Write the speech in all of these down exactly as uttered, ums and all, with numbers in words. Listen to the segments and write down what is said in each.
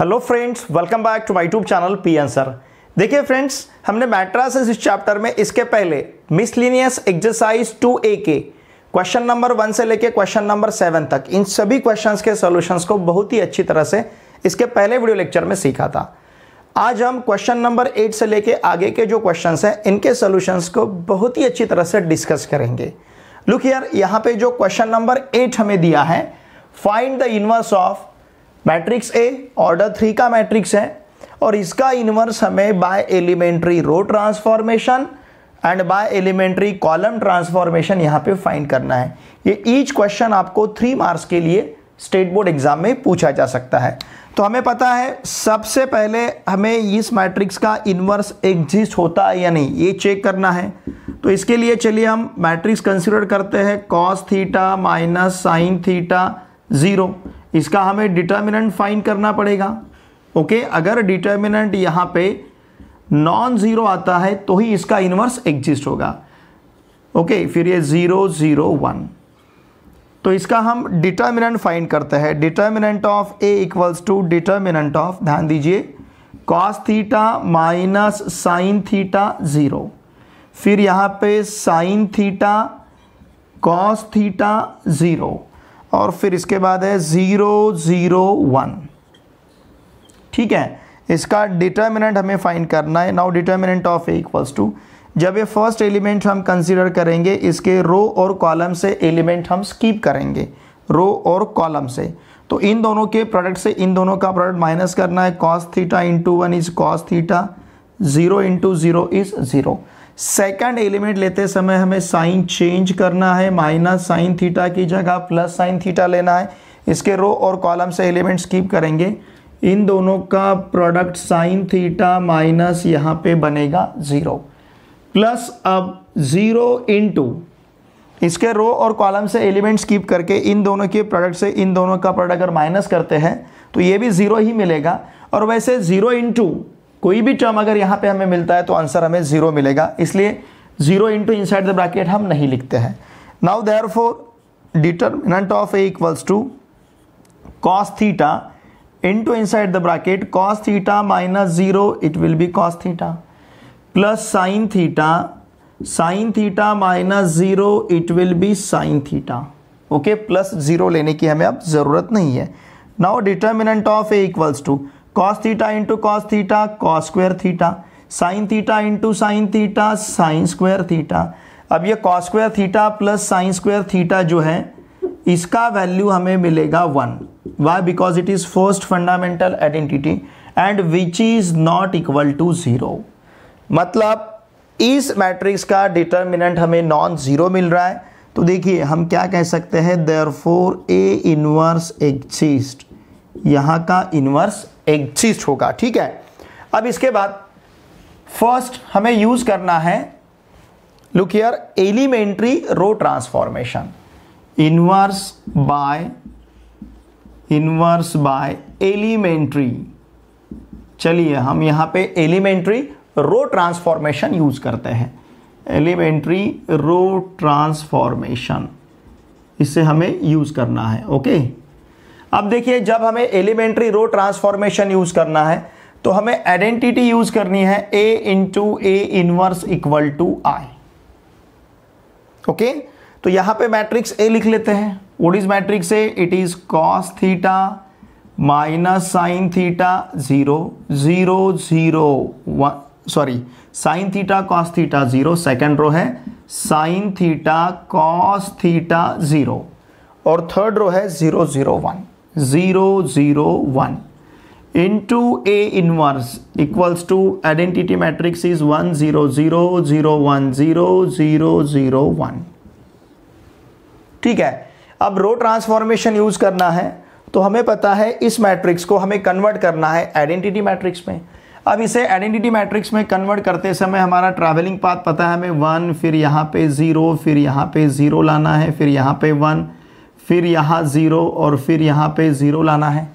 Hello friends, welcome back to my YouTube channel P N sir. देखिए friends, हमने matrices इस chapter में इसके पहले मिसलिनियस एक्सरसाइज टू ए के क्वेश्चन नंबर वन से लेके क्वेश्चन नंबर सेवन तक इन सभी क्वेश्चंस के सॉल्यूशंस को बहुत ही अच्छी तरह से इसके पहले वीडियो लेक्चर में सीखा था। आज हम क्वेश्चन नंबर एट से लेके आगे के जो क्वेश्चंस हैं इनके सॉल्यूशंस को बहुत ही अच्छी तरह से डिस्कस करेंगे। लुक हियर, यहाँ पे जो क्वेश्चन नंबर एट हमें दिया है, find the inverse of matrix A, order three का मैट्रिक्स है और इसका इनवर्स हमें by elementary row transformation and by elementary column transformation यहाँ पे फाइंड करना है। ये ईच क्वेश्चन आपको थ्री मार्क्स के लिए स्टेट बोर्ड एग्जाम में पूछा जा सकता है। तो हमें पता है सबसे पहले हमें इस मैट्रिक्स का इनवर्स एग्जिस्ट होता है या नहीं ये चेक करना है। तो इसके लिए चलिए हम मैट्रिक्स कंसिडर करते हैं cos theta minus sine theta zero. इसका हमें डिटर्मिनेंट फाइंड करना पड़ेगा। ओके, अगर डिटर्मिनेंट यहाँ पे नॉन ज़ीरो आता है तो ही इसका इनवर्स एग्जिस्ट होगा। ओके, फिर ये ज़ीरो ज़ीरो वन, तो इसका हम डिटर्मिनेंट फाइंड करते हैं। Determinant of A equals to determinant of, ध्यान दीजिए, cos theta minus sine theta zero, फिर यहाँ पे sine theta cos theta zero और फिर इसके बाद है ज़ीरो ज़ीरो वन। ठीक है, इसका डिटर्मिनेंट हमें फाइंड करना है। Now determinant of A equals to, जब ये फर्स्ट एलिमेंट हम कंसीडर करेंगे इसके रो और कॉलम से एलिमेंट हम स्किप करेंगे, रो और कॉलम से, तो इन दोनों के प्रोडक्ट से इन दोनों का प्रोडक्ट माइनस करना है। Cos theta into one is cos theta, zero into zero is zero. Second element लेते समय हमें साइन चेंज करना है, माइनस साइन थीटा की जगह प्लस साइन थीटा लेना है। इसके रो और कॉलम से एलिमेंट स्किप करेंगे, इन दोनों का प्रोडक्ट साइन थीटा माइनस यहाँ पे बनेगा ज़ीरो, प्लस अब ज़ीरो इंटू इसके रो और कॉलम से एलिमेंट स्किप करके इन दोनों के प्रोडक्ट से इन दोनों का प्रोडक्ट अगर माइनस करते हैं तो ये भी ज़ीरो ही मिलेगा। और वैसे ज़ीरो इंटू कोई भी टर्म अगर यहाँ पे हमें मिलता है तो आंसर हमें ज़ीरो मिलेगा, इसलिए zero into inside the bracket हम नहीं लिखते हैं। Now therefore determinant of A equals to cos theta into inside the bracket cos theta minus zero, it will be cos theta, plus sine theta, sine theta minus zero, it will be sine theta. Okay, plus zero लेने की हमें अब ज़रूरत नहीं है। Now determinant of A equals to cos theta into cos theta cos square theta, sine theta into sine theta sine square theta. अब ये cos square theta plus sine square theta जो है इसका वैल्यू हमें मिलेगा one. Why? Because it is first fundamental identity and which is not equal to zero. मतलब इस matrix का डिटर्मिनेंट हमें नॉन ज़ीरो मिल रहा है, तो देखिए हम क्या कह सकते हैं, देयरफॉर ए इनवर्स एग्जिस्ट, यहाँ का इनवर्स एग्जिस्ट होगा। ठीक है, अब इसके बाद फर्स्ट हमें यूज करना है, look here, elementary row transformation. Inverse by inverse by elementary, चलिए हम यहां पे एलिमेंट्री रो ट्रांसफॉर्मेशन यूज करते हैं। एलिमेंट्री रो ट्रांसफॉर्मेशन इसे हमें यूज करना है। ओके, अब देखिए, जब हमें एलिमेंट्री रो ट्रांसफॉर्मेशन यूज़ करना है तो हमें आइडेंटिटी यूज़ करनी है A into A inverse equal to I. Okay, तो यहाँ पे मैट्रिक्स A लिख लेते हैं। What is matrix A? It is cos theta minus sine theta zero zero zero one, sorry sine theta cos theta zero, second row है sine theta cos theta zero और third row है zero zero one, zero zero one into A inverse equals to identity matrix is one zero zero zero one zero zero zero one. ठीक है, अब रो transformation use करना है, तो हमें पता है इस मैट्रिक्स को हमें कन्वर्ट करना है आइडेंटिटी मैट्रिक्स में। अब इसे आइडेंटिटी मैट्रिक्स में कन्वर्ट करते समय हमारा ट्रैवलिंग पाथ पता है हमें, वन फिर यहाँ पे ज़ीरो फिर यहाँ पे ज़ीरो लाना है, फिर यहाँ पे वन फिर यहाँ ज़ीरो और फिर यहाँ पे ज़ीरो लाना है,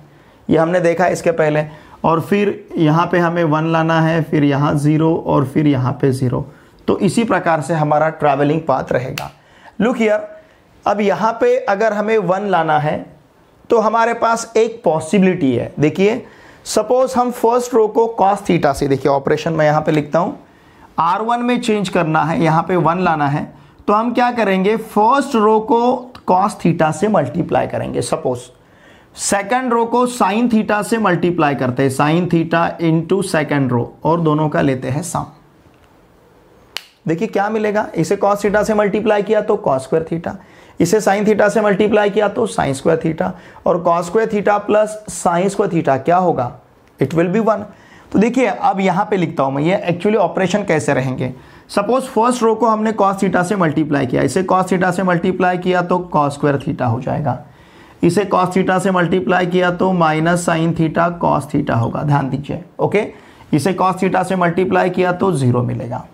ये हमने देखा इसके पहले, और फिर यहाँ पे हमें वन लाना है, फिर यहाँ ज़ीरो और फिर यहाँ पे ज़ीरो। तो इसी प्रकार से हमारा ट्रैवलिंग पाथ रहेगा। लुक हियर, अब यहाँ पे अगर हमें वन लाना है तो हमारे पास एक पॉसिबिलिटी है। देखिए, सपोज हम फर्स्ट रो को कॉस थीटा से, देखिए ऑपरेशन मैं यहाँ पे लिखता हूँ, आर वन में चेंज करना है, यहाँ पे वन लाना है, तो हम क्या करेंगे फर्स्ट रो को कॉस थीटा से मल्टीप्लाई करेंगे। सपोज सेकंड रो को साइन थीटा से मल्टीप्लाई करते हैं, sine theta into second row, और दोनों का लेते हैं सम। देखिए क्या मिलेगा, इसे कॉस थीटा से मल्टीप्लाई किया तो कॉस स्क्वायर थीटा, इसे साइन थीटा से मल्टीप्लाई किया तो साइन स्क्वायर थीटा, और cos square theta plus sine square theta क्या होगा, इट विल बी वन। तो देखिए अब यहाँ पे लिखता हूँ मैं, ये एक्चुअली ऑपरेशन कैसे रहेंगे। सपोज फर्स्ट रो को हमने कॉस थीटा से मल्टीप्लाई किया, इसे कॉस थीटा से मल्टीप्लाई किया तो कॉस स्क्वायर थीटा हो जाएगा, इसे कॉस थीटा से मल्टीप्लाई किया तो minus sine theta cos theta होगा, ध्यान दीजिए, ओके। इसे कॉस थीटा से मल्टीप्लाई किया तो ज़ीरो मिलेगा,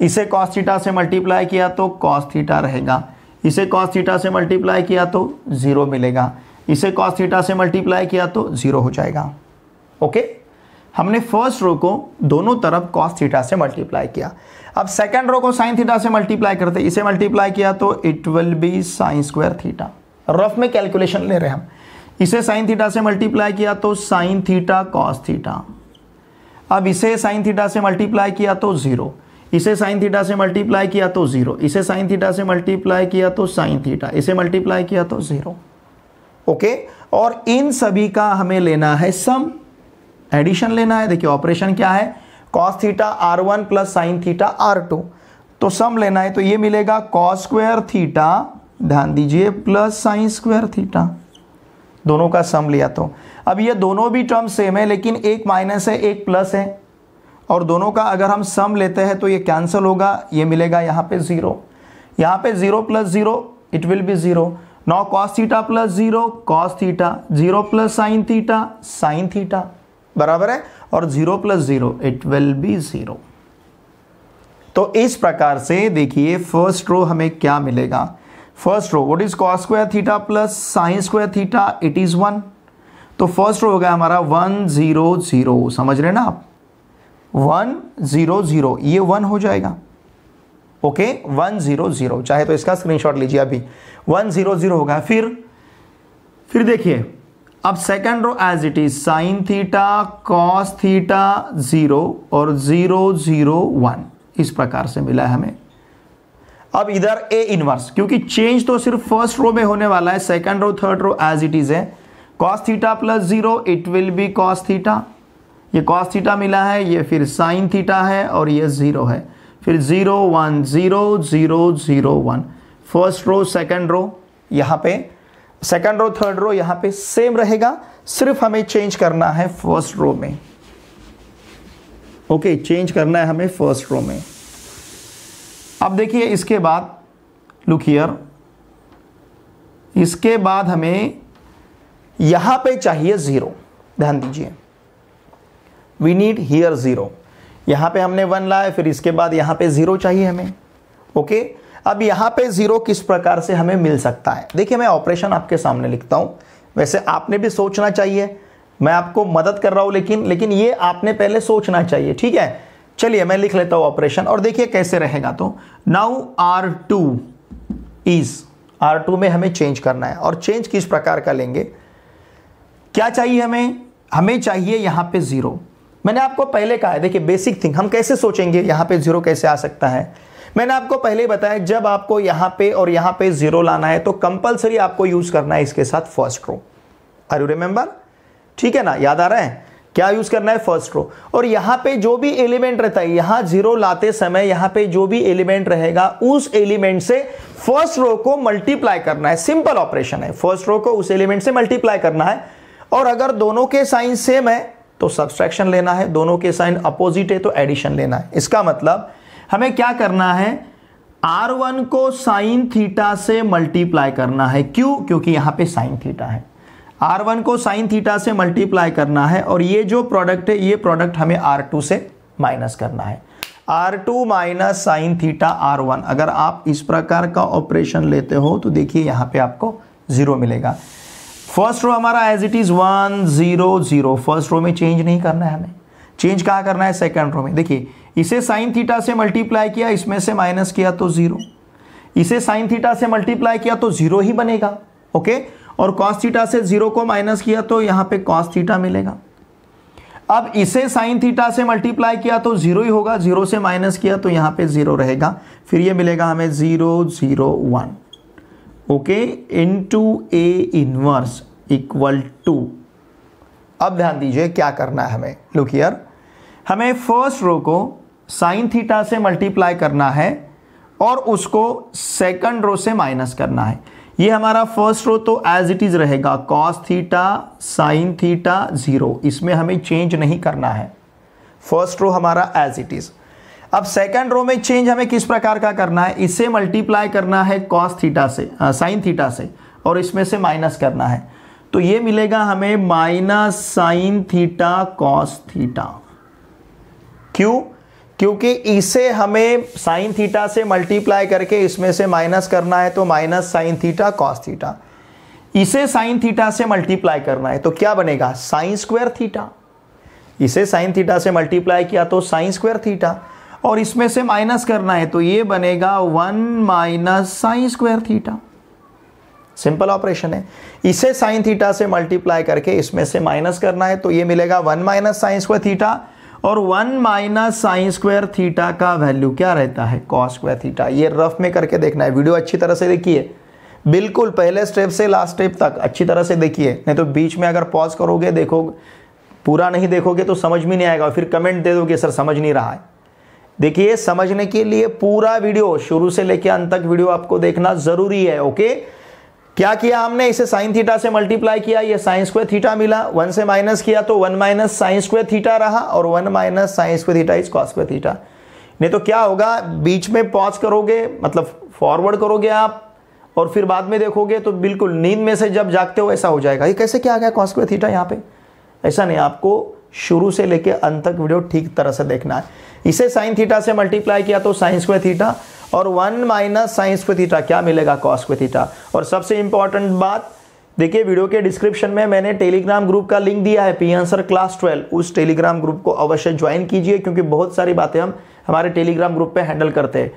इसे कॉस थीटा से मल्टीप्लाई किया तो कॉस थीटा रहेगा, इसे कॉस थीटा से मल्टीप्लाई किया तो ज़ीरो मिलेगा, इसे कॉस थीटा से मल्टीप्लाई किया तो ज़ीरो हो जाएगा, ओके। हमने फर्स्ट रो को दोनों तरफ कॉस थीटा से मल्टीप्लाई किया। अब सेकंड रो को साइन थीटा से मल्टीप्लाई करते, इसे मल्टीप्लाई किया तो it will be sine square theta, rough में कैलकुलेशन ले रहे हम। इसे साइन थीटा से मल्टीप्लाई किया तो साइन थीटा कॉस थीटा, अब इसे साइन थीटा से मल्टीप्लाई किया तो ज़ीरो, इसे साइन थीटा से मल्टीप्लाई किया तो ज़ीरो, इसे साइन थीटा से मल्टीप्लाई किया तो साइन थीटा, इसे मल्टीप्लाई किया तो ज़ीरो, ओके। और इन सभी का हमें लेना है सम, एडिशन लेना है। देखिए ऑपरेशन क्या है, cos theta R one plus sine theta R two, तो सम लेना है, तो ये मिलेगा कॉस स्क्वायर थीटा, ध्यान दीजिए, प्लस साइन स्क्वायर थीटा, दोनों का सम लिया। तो अब ये दोनों भी टर्म सेम है, लेकिन एक माइनस है एक प्लस है, और दोनों का अगर हम सम लेते हैं तो ये कैंसिल होगा, ये मिलेगा यहाँ पे ज़ीरो, यहाँ पे zero plus zero it will be zero. Now cos theta plus zero cos theta, zero plus sine theta sine theta बराबर है, और zero plus zero it will be zero. तो इस प्रकार से देखिए फर्स्ट रो हमें क्या मिलेगा, first row what is cos square theta plus sine square theta, it is one, तो फर्स्ट रो हो गया हमारा वन जीरो जीरो, समझ रहे ना आप, वन जीरो जीरो, ये वन हो जाएगा, ओके, वन जीरो जीरो, चाहे तो इसका स्क्रीनशॉट लीजिए अभी, वन जीरो जीरो होगा। फिर फिर देखिए अब second row as it is, sine theta cos theta zero और जीरो जीरो वन, इस प्रकार से मिला है हमें। अब इधर ए इनवर्स, क्योंकि चेंज तो सिर्फ फर्स्ट रो में होने वाला है, second row third row as it is है, cos theta plus zero it will be cos theta, ये कॉस थीटा मिला है, ये फिर साइन थीटा है और ये जीरो है, फिर zero one zero zero zero one, first row second row यहाँ पे, सेकेंड रो थर्ड रो यहाँ पे सेम रहेगा, सिर्फ हमें चेंज करना है फर्स्ट रो में, ओके, चेंज करना है हमें फर्स्ट रो में। अब देखिए इसके बाद लुक हियर, इसके बाद हमें यहाँ पे चाहिए ज़ीरो, ध्यान दीजिए, वी नीड हियर ज़ीरो, यहाँ पे हमने वन लाया, फिर इसके बाद यहाँ पे ज़ीरो चाहिए हमें, ओके। अब यहाँ पे जीरो किस प्रकार से हमें मिल सकता है, देखिए मैं ऑपरेशन आपके सामने लिखता हूँ, वैसे आपने भी सोचना चाहिए, मैं आपको मदद कर रहा हूँ, लेकिन लेकिन ये आपने पहले सोचना चाहिए, ठीक है। चलिए मैं लिख लेता हूँ ऑपरेशन, और देखिए कैसे रहेगा। तो now R two is, R two में हमें चेंज करना है, और चेंज किस प्रकार का लेंगे, क्या चाहिए हमें, हमें चाहिए यहाँ पे ज़ीरो। मैंने आपको पहले कहा है, देखिए बेसिक थिंग हम कैसे सोचेंगे, यहाँ पे ज़ीरो कैसे आ सकता है, मैंने आपको पहले बताया, जब आपको यहाँ पे और यहाँ पे जीरो लाना है तो कंपलसरी आपको यूज करना है इसके साथ first row, are you remember, ठीक है ना, याद आ रहा है क्या यूज करना है, फर्स्ट रो। और यहाँ पे जो भी एलिमेंट रहता है, यहाँ जीरो लाते समय यहाँ पे जो भी एलिमेंट रहेगा उस एलिमेंट से फर्स्ट रो को मल्टीप्लाई करना है, सिंपल ऑपरेशन है, फर्स्ट रो को उस एलिमेंट से मल्टीप्लाई करना है, और अगर दोनों के साइन सेम है तो सब्सट्रैक्शन लेना है, दोनों के साइन अपोजिट है तो एडिशन लेना है। इसका मतलब हमें क्या करना है, आर वन को साइन थीटा से मल्टीप्लाई करना है, क्यों, क्योंकि यहाँ पे साइन थीटा है, आर वन को साइन थीटा से मल्टीप्लाई करना है, और ये जो प्रोडक्ट है ये प्रोडक्ट हमें आर टू से माइनस करना है, R two minus sine theta R one. अगर आप इस प्रकार का ऑपरेशन लेते हो तो देखिए यहाँ पे आपको जीरो मिलेगा। फर्स्ट रो हमारा as it is one zero zero, first row में चेंज नहीं करना है हमें, चेंज कहाँ करना है, सेकंड रो में। देखिए इसे साइन थीटा से मल्टीप्लाई किया, इसमें से माइनस किया तो जीरो, इसे साइन थीटा से मल्टीप्लाई किया तो जीरो ही बनेगा, ओके। और कॉस थीटा से जीरो को माइनस किया तो यहाँ पे कॉस थीटा मिलेगा, अब इसे साइन थीटा से मल्टीप्लाई किया तो जीरो ही होगा, जीरो से माइनस किया तो यहाँ पे जीरो रहेगा, फिर ये मिलेगा हमें zero zero one, okay, into A inverse equal to. अब ध्यान दीजिए क्या करना है हमें, लुक हियर, हमें फर्स्ट रो को साइन थीटा से मल्टीप्लाई करना है और उसको सेकंड रो से माइनस करना है। ये हमारा फर्स्ट रो तो एज इट इज रहेगा cos theta sine theta zero, इसमें हमें चेंज नहीं करना है, फर्स्ट रो हमारा एज इट इज। अब सेकंड रो में चेंज हमें किस प्रकार का करना है, इससे मल्टीप्लाई करना है कॉस थीटा से साइन थीटा से और इसमें से माइनस करना है, तो ये मिलेगा हमें minus sine theta cos theta. क्यों? क्योंकि इसे हमें साइन थीटा से मल्टीप्लाई करके इसमें से माइनस करना है, तो minus sine theta cos theta. इसे साइन थीटा से मल्टीप्लाई करना है तो क्या बनेगा, साइन स्क्वायर थीटा। इसे साइन थीटा से मल्टीप्लाई किया तो साइन स्क्वायर थीटा और इसमें से माइनस करना है तो ये बनेगा one minus sine square theta. Simple operation है, इसे साइन थीटा से मल्टीप्लाई करके इसमें से माइनस करना है तो ये मिलेगा one minus sine square theta और one minus sine square theta का वैल्यू क्या रहता है, कॉस स्क्वायर थीटा। ये रफ में करके देखना है, वीडियो अच्छी तरह से देखिए, बिल्कुल पहले स्टेप से लास्ट स्टेप तक अच्छी तरह से देखिए, नहीं तो बीच में अगर पॉज करोगे देखोगे पूरा नहीं देखोगे तो समझ में नहीं आएगा, फिर कमेंट दे दोगे सर समझ नहीं रहा है। देखिए समझने के लिए पूरा वीडियो शुरू से लेकर अंत तक वीडियो आपको देखना ज़रूरी है, ओके। क्या किया हमने, इसे साइन थीटा से मल्टीप्लाई किया, ये साइन स्क्वायर थीटा मिला, वन से माइनस किया तो one minus sine square theta रहा और one minus sine square theta is cos square theta. नहीं तो क्या होगा, बीच में पॉज करोगे मतलब फॉरवर्ड करोगे आप और फिर बाद में देखोगे तो बिल्कुल नींद में से जब जागते हो ऐसा हो जाएगा, ये कैसे क्या आ गया कॉस स्क्वायर थीटा यहाँ पे। ऐसा नहीं, आपको शुरू से लेके अंत तक वीडियो ठीक तरह से देखना है। इसे साइन थीटा से मल्टीप्लाई किया तो साइन स्क्वायर थीटा और one minus sine square theta, क्या मिलेगा, कॉस स्क्वायर थीटा। और सबसे इंपॉर्टेंट बात देखिए, वीडियो के डिस्क्रिप्शन में मैंने टेलीग्राम ग्रुप का लिंक दिया है, P N sir class twelve, उस टेलीग्राम ग्रुप को अवश्य ज्वाइन कीजिए क्योंकि बहुत सारी बातें हम हमारे टेलीग्राम ग्रुप पे हैंडल करते हैं।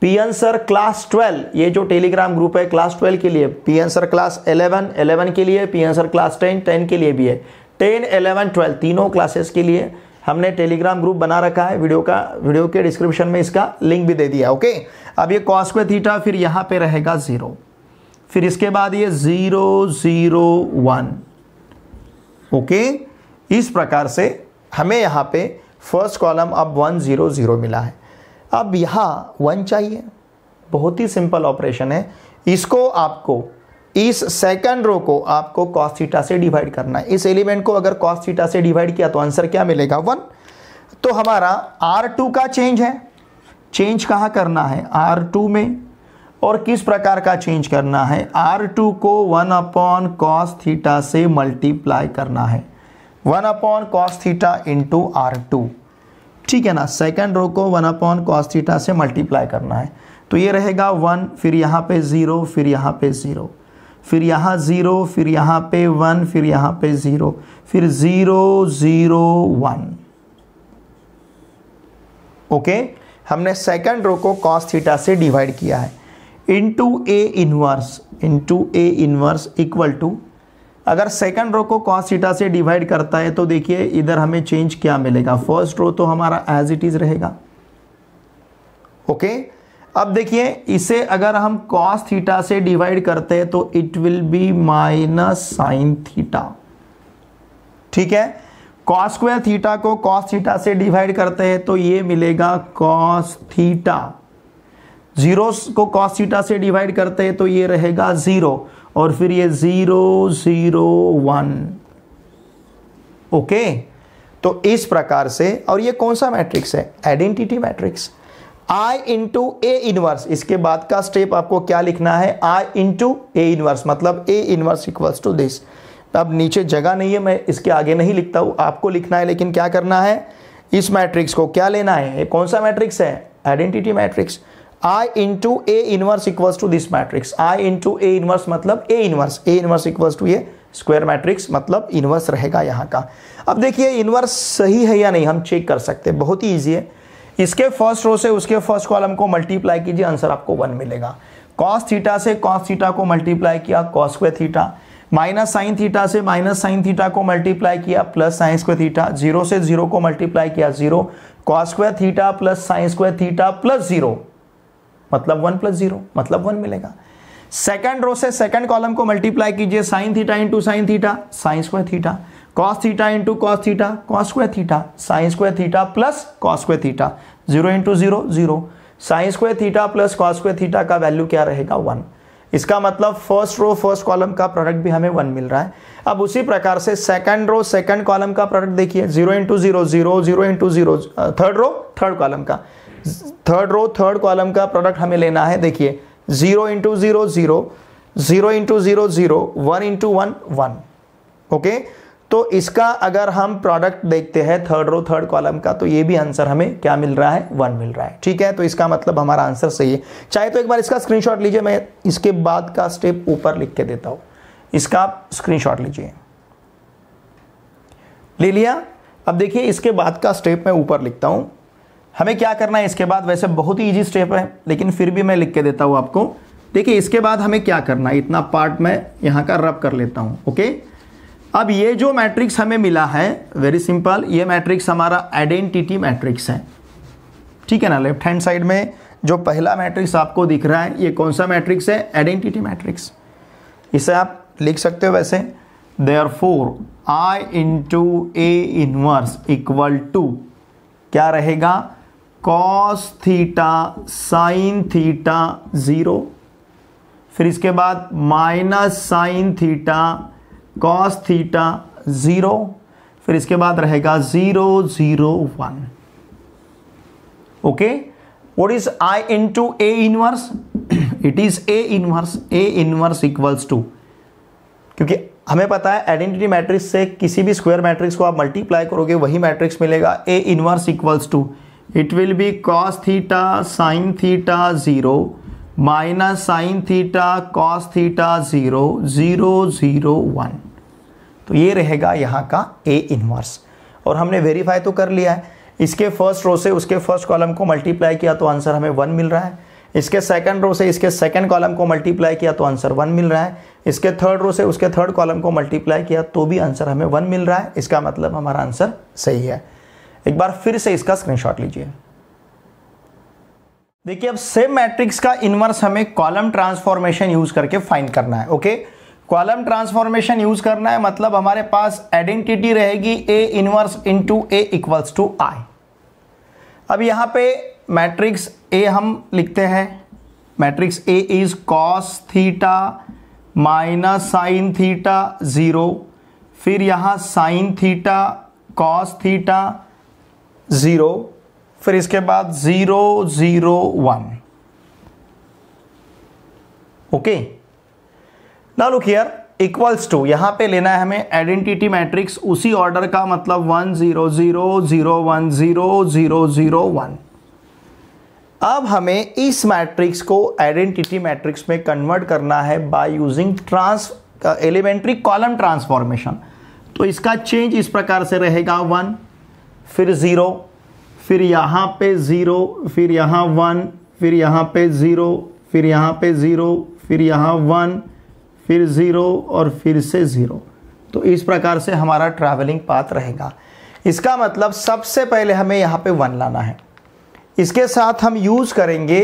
P N sir class twelve, ये जो टेलीग्राम ग्रुप है क्लास ट्वेल्व के लिए, P N sir class eleven eleven के लिए, P N sir class ten ten के लिए भी है, टेन एलेवन ट्वेल्व तीनों क्लासेस के लिए हमने टेलीग्राम ग्रुप बना रखा है। वीडियो का वीडियो के डिस्क्रिप्शन में इसका लिंक भी दे दिया, ओके। अब ये कॉस स्क्वायर थीटा फिर यहाँ पे रहेगा ज़ीरो, फिर इसके बाद ये ज़ीरो ज़ीरो वन, ओके। इस प्रकार से हमें यहाँ पे फर्स्ट कॉलम अब वन ज़ीरो ज़ीरो मिला है। अब यहाँ वन चाहिए, बहुत ही सिंपल ऑपरेशन है, इसको आपको इस सेकंड रो को आपको कॉस थीटा से डिवाइड करना है। इस एलिमेंट को अगर कॉस थीटा से डिवाइड किया तो आंसर क्या मिलेगा, वन। तो हमारा आर टू का चेंज है, चेंज कहाँ करना है, आर टू में, और किस प्रकार का चेंज करना है, आर टू को वन अपॉन कॉस थीटा से मल्टीप्लाई करना है, one upon cos theta into R two, ठीक है ना। सेकंड रो को वन अपॉन कॉस थीटा से मल्टीप्लाई करना है तो ये रहेगा वन, फिर यहाँ पे ज़ीरो, फिर यहाँ पे ज़ीरो, फिर यहाँ ज़ीरो, फिर यहाँ पे वन, फिर यहाँ पे ज़ीरो, फिर ज़ीरो ज़ीरो वन, ओके। हमने सेकंड रो को कॉस थीटा से डिवाइड किया है, into A inverse, into A inverse equal to, अगर सेकंड रो को कॉस थीटा से डिवाइड करता है तो देखिए इधर हमें चेंज क्या मिलेगा, फर्स्ट रो तो हमारा एज इट इज़ रहेगा, ओके। अब देखिए इसे अगर हम कॉस थीटा से डिवाइड करते हैं तो it will be minus sine theta, ठीक है। कॉस स्क्वायर थीटा को कॉस थीटा से डिवाइड करते हैं तो ये मिलेगा कॉस थीटा, जीरो को कॉस थीटा से डिवाइड करते हैं तो ये रहेगा ज़ीरो और फिर ये ज़ीरो ज़ीरो वन, ओके। तो इस प्रकार से, और ये कौन सा मैट्रिक्स है, identity matrix, I into A inverse, इसके बाद का स्टेप आपको क्या लिखना है, I इंटू ए इनवर्स, मतलब A inverse equals to this. अब नीचे जगह नहीं है, मैं इसके आगे नहीं लिखता हूँ, आपको लिखना है, लेकिन क्या करना है, इस मैट्रिक्स को क्या लेना है, कौन सा मैट्रिक्स है, identity matrix, I into A inverse equals to this matrix, I into A inverse मतलब A inverse, A inverse equals to ये स्क्वायर मैट्रिक्स, मतलब इनवर्स रहेगा यहाँ का। अब देखिए इनवर्स सही है या नहीं हम चेक कर सकते, बहुत ही ईजी है, इसके फर्स्ट रो से उसके फर्स्ट कॉलम को मल्टीप्लाई कीजिए, आंसर आपको वन मिलेगा। कॉस थीटा से कॉस थीटा को मल्टीप्लाई किया cos square theta, minus sine theta से माइनस साइन थीटा को मल्टीप्लाई किया plus sine square theta, zero से जीरो को मल्टीप्लाई किया zero, cos square theta plus sine square theta plus zero मतलब वन प्लस जीरो मतलब one मिलेगा। Second row से सेकंड कॉलम को मल्टीप्लाई कीजिए, sign theta into sine theta sine square theta, cos theta into cos theta cos square theta sine square theta plus cos square theta, zero into zero zero, sine square theta plus cos square theta का value क्या रहेगा one. इसका मतलब first row first column का product भी हमें one मिल रहा है। अब उसी प्रकार से सेकंड रो सेकंड कॉलम का प्रोडक्ट देखिए, zero into zero zero, zero into zero, third row third column का थर्ड रो थर्ड कॉलम का प्रोडक्ट हमें लेना है। देखिए zero into zero zero, zero into zero zero, one into one one. Okay, तो इसका अगर हम प्रोडक्ट देखते हैं थर्ड रो थर्ड कॉलम का, तो ये भी आंसर हमें क्या मिल रहा है वन मिल रहा है। ठीक है, तो इसका मतलब हमारा आंसर सही है। चाहे तो एक बार इसका स्क्रीनशॉट लीजिए, मैं इसके बाद का स्टेप ऊपर लिख के देता हूँ, इसका आप स्क्रीनशॉट लीजिए। ले लिया। अब देखिए इसके बाद का स्टेप मैं ऊपर लिखता हूँ, हमें क्या करना है इसके बाद। वैसे बहुत ही ईजी स्टेप है लेकिन फिर भी मैं लिख के देता हूँ आपको। देखिए इसके बाद हमें क्या करना है, इतना पार्ट मैं यहाँ का रब कर लेता हूँ। ओके, अब ये जो मैट्रिक्स हमें मिला है वेरी सिंपल, ये मैट्रिक्स हमारा आइडेंटिटी मैट्रिक्स है। ठीक है ना, लेफ्ट हैंड साइड में जो पहला मैट्रिक्स आपको दिख रहा है ये कौन सा मैट्रिक्स है, आइडेंटिटी मैट्रिक्स। इसे आप लिख सकते हो वैसे, therefore I into A inverse equal to क्या रहेगा, cos theta sine theta zero, फिर इसके बाद minus sine theta cos theta zero, फिर इसके बाद रहेगा zero zero one. Okay, what is I into A inverse, it is A inverse, A inverse equals to, क्योंकि हमें पता है आइडेंटिटी मैट्रिक्स से किसी भी स्क्वायर मैट्रिक्स को आप मल्टीप्लाई करोगे वही मैट्रिक्स मिलेगा। A inverse equals to it will be cos theta sine theta zero minus sine theta cos theta zero zero zero one. तो ये रहेगा यहाँ का ए इनवर्स, और हमने वेरीफाई तो कर लिया है। इसके फर्स्ट रो से उसके फर्स्ट कॉलम को मल्टीप्लाई किया तो आंसर हमें वन मिल रहा है, इसके सेकंड रो से इसके सेकंड कॉलम को मल्टीप्लाई किया तो आंसर वन मिल रहा है, इसके थर्ड रो से उसके थर्ड कॉलम को मल्टीप्लाई किया तो भी आंसर हमें वन मिल रहा है। इसका मतलब हमारा आंसर सही है। एक बार फिर से इसका स्क्रीनशॉट लीजिए। देखिए अब सेम मैट्रिक्स का इनवर्स हमें कॉलम ट्रांसफॉर्मेशन यूज करके फाइंड करना है। ओके, कॉलम ट्रांसफॉर्मेशन यूज करना है मतलब हमारे पास आइडेंटिटी रहेगी A inverse into A equals to I. अब यहाँ पे मैट्रिक्स ए हम लिखते हैं, matrix A is cos theta minus sine theta zero, फिर यहाँ sine theta cos theta zero, फिर इसके बाद zero zero one. Okay, now look here equals to, यहां पे लेना है हमें आइडेंटिटी मैट्रिक्स उसी ऑर्डर का, मतलब one zero zero zero one zero zero zero one. अब हमें इस मैट्रिक्स को आइडेंटिटी मैट्रिक्स में कन्वर्ट करना है by using trans elementary column transformation. तो इसका चेंज इस प्रकार से रहेगा, वन फिर जीरो, फिर यहाँ पे ज़ीरो, फिर यहाँ वन, फिर यहाँ पे ज़ीरो, फिर यहाँ पे ज़ीरो, फिर यहाँ वन, फिर ज़ीरो और फिर से ज़ीरो। तो इस प्रकार से हमारा ट्रैवलिंग पाथ रहेगा। इसका मतलब सबसे पहले हमें यहाँ पे वन लाना है, इसके साथ हम यूज़ करेंगे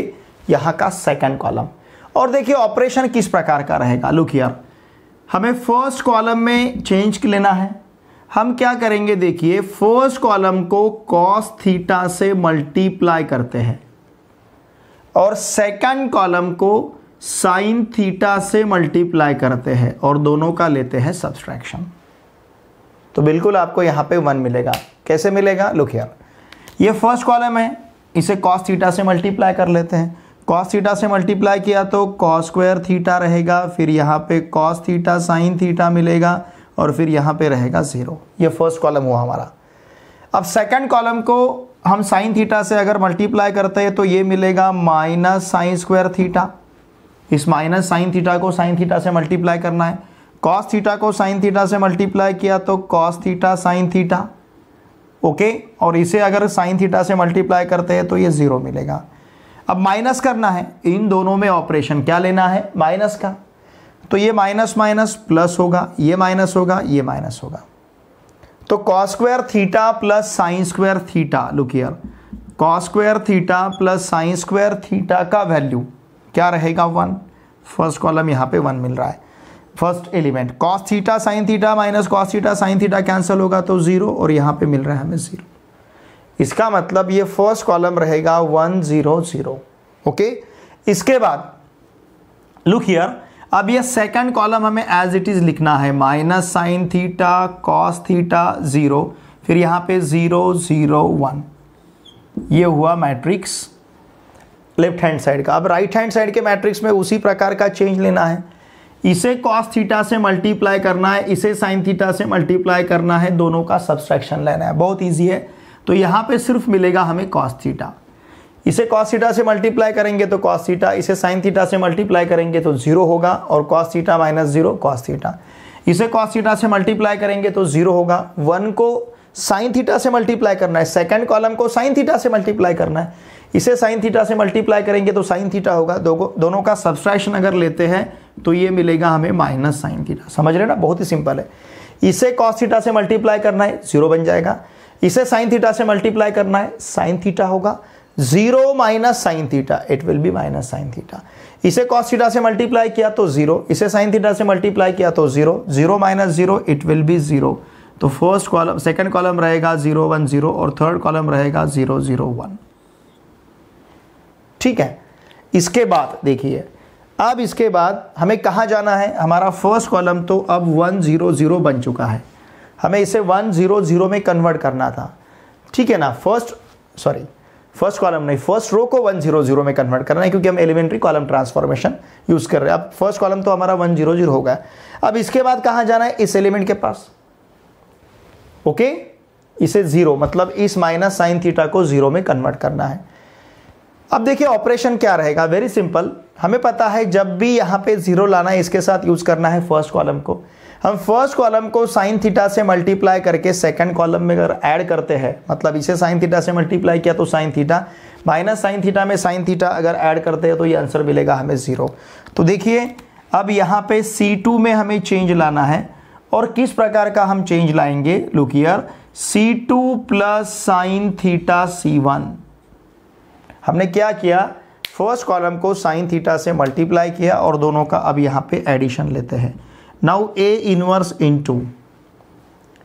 यहाँ का सेकंड कॉलम। और देखिए ऑपरेशन किस प्रकार का रहेगा, लुक हियर हमें फर्स्ट कॉलम में चेंज लेना है। हम क्या करेंगे, देखिए फर्स्ट कॉलम को कॉस थीटा से मल्टीप्लाई करते हैं और सेकंड कॉलम को साइन थीटा से मल्टीप्लाई करते हैं और दोनों का लेते हैं सब्सट्रैक्शन। तो बिल्कुल आपको यहाँ पे वन मिलेगा। कैसे मिलेगा, लुक यार ये फर्स्ट कॉलम है, इसे कॉस थीटा से मल्टीप्लाई कर लेते हैं, कॉस थीटा से मल्टीप्लाई किया तो कॉस स्क्वायर थीटा रहेगा, फिर यहाँ पे कॉस थीटा साइन थीटा मिलेगा और फिर यहाँ पे रहेगा ज़ीरो। ये फर्स्ट कॉलम हुआ हमारा। अब सेकंड कॉलम को हम साइन थीटा से अगर मल्टीप्लाई करते हैं तो ये मिलेगा माइनस साइन स्क्वायर थीटा। इस माइनस साइन थीटा को साइन थीटा से मल्टीप्लाई करना है, कॉस थीटा को साइन थीटा से मल्टीप्लाई किया तो cos theta sine theta. Okay, और इसे अगर साइन थीटा से मल्टीप्लाई करते हैं तो ये ज़ीरो मिलेगा। अब माइनस करना है, इन दोनों में ऑपरेशन क्या लेना है, माइनस का। तो ये माइनस माइनस प्लस होगा, ये माइनस होगा, ये माइनस होगा। तो cos square theta plus sine square theta, look here, cos square theta plus sine square theta का वैल्यू क्या रहेगा, वन। फर्स्ट कॉलम यहाँ पे वन मिल रहा है, first element. Cos theta sine theta minus cos theta sine theta cancel होगा तो जीरो, और यहाँ पे मिल रहा है हमें जीरो। इसका मतलब ये फर्स्ट कॉलम रहेगा वन जीरो जीरो, ओके। इसके बाद लुक हियर, अब ये सेकंड कॉलम हमें एज इट इज लिखना है, minus sine theta cos theta zero, फिर यहाँ पे जीरो जीरो वन। ये हुआ मैट्रिक्स लेफ्ट हैंड साइड का। अब राइट हैंड साइड के मैट्रिक्स में उसी प्रकार का चेंज लेना है, इसे कॉस थीटा से मल्टीप्लाई करना है, इसे साइन थीटा से मल्टीप्लाई करना है, दोनों का सब्सट्रैक्शन लेना है, बहुत ईजी है। तो यहाँ पे सिर्फ मिलेगा हमें कॉस थीटा, इसे कॉस थीटा से मल्टीप्लाई करेंगे तो कॉस थीटा, इसे साइन थीटा से मल्टीप्लाई करेंगे तो जीरो होगा, और cos theta minus zero cos theta, इसे कॉस थीटा से मल्टीप्लाई करेंगे तो जीरो होगा। वन को साइन थीटा से मल्टीप्लाई करना है, सेकंड कॉलम को साइन थीटा से मल्टीप्लाई करना है, इसे साइन थीटा से मल्टीप्लाई करेंगे तो साइन थीटा होगा। दो, दोनों का सब्सट्रैक्शन अगर लेते हैं तो ये मिलेगा हमें माइनस साइन थीटा, समझ रहे ना, बहुत ही सिंपल है। इसे कॉस थीटा से मल्टीप्लाई करना है, जीरो बन जाएगा, इसे साइन थीटा से मल्टीप्लाई करना है, साइन थीटा होगा, zero minus sine theta, it will be minus sine theta. इसे कॉस थीटा से मल्टीप्लाई किया तो जीरो, इसे साइन थीटा से मल्टीप्लाई किया तो zero, zero minus zero it will be zero. तो फर्स्ट कॉलम, सेकंड कॉलम रहेगा जीरो वन जीरो, और थर्ड कॉलम रहेगा जीरो जीरो वन, ठीक है। इसके बाद देखिए, अब इसके बाद हमें कहाँ जाना है, हमारा फर्स्ट कॉलम तो अब वन जीरो जीरो बन चुका है, हमें इसे वन जीरो जीरो में कन्वर्ट करना था, ठीक है ना। फर्स्ट सॉरी फर्स्ट कॉलम नहीं, फर्स्ट रो को वन जीरो जीरो में कन्वर्ट करना है, क्योंकि हम एलिमेंट्री कॉलम ट्रांसफॉर्मेशन यूज़ कर रहे हैं। अब फर्स्ट कॉलम तो हमारा वन जीरो जीरो हो गया। अब इसके बाद कहाँ जाना है, इस एलिमेंट के पास, ओके, इसे जीरो मतलब इस माइनस साइन थीटा को जीरो में कन्वर्ट करना है। अब देखिए ऑपरेशन क्या रहेगा, वेरी सिंपल, हमें पता है जब भी यहाँ पे जीरो लाना है इसके साथ यूज़ करना है फर्स्ट कॉलम को। हम फर्स्ट कॉलम को साइन थीटा से मल्टीप्लाई करके सेकंड कॉलम में अगर ऐड करते हैं, मतलब इसे साइन थीटा से मल्टीप्लाई किया तो sine theta, minus sine theta में साइन थीटा अगर ऐड करते हैं तो ये आंसर मिलेगा हमें ज़ीरो। तो देखिए अब यहाँ पे सी टू में हमें चेंज लाना है, और किस प्रकार का हम चेंज लाएंगे, look here, C two plus sine theta C one. हमने क्या किया, फर्स्ट कॉलम को साइन थीटा से मल्टीप्लाई किया और दोनों का अब यहाँ पे एडिशन लेते हैं। Now A inverse into,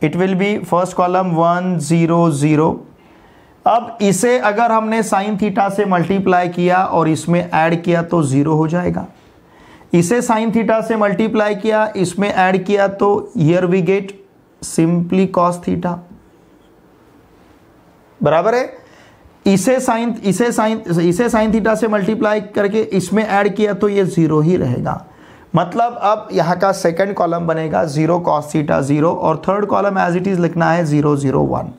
it will be first column one zero zero. अब इसे अगर हमने साइन थीटा से मल्टीप्लाई किया और इसमें ऐड किया तो ज़ीरो हो जाएगा, इसे साइन थीटा से मल्टीप्लाई किया इसमें ऐड किया तो here we get simply cos theta, बराबर है। इसे साइन इसे साइन इसे साइन थीटा से मल्टीप्लाई करके इसमें ऐड किया तो ये ज़ीरो ही रहेगा, मतलब अब यहाँ का सेकंड कॉलम बनेगा ज़ीरो कॉस थीटा ज़ीरो, और third column as it is लिखना है zero zero one.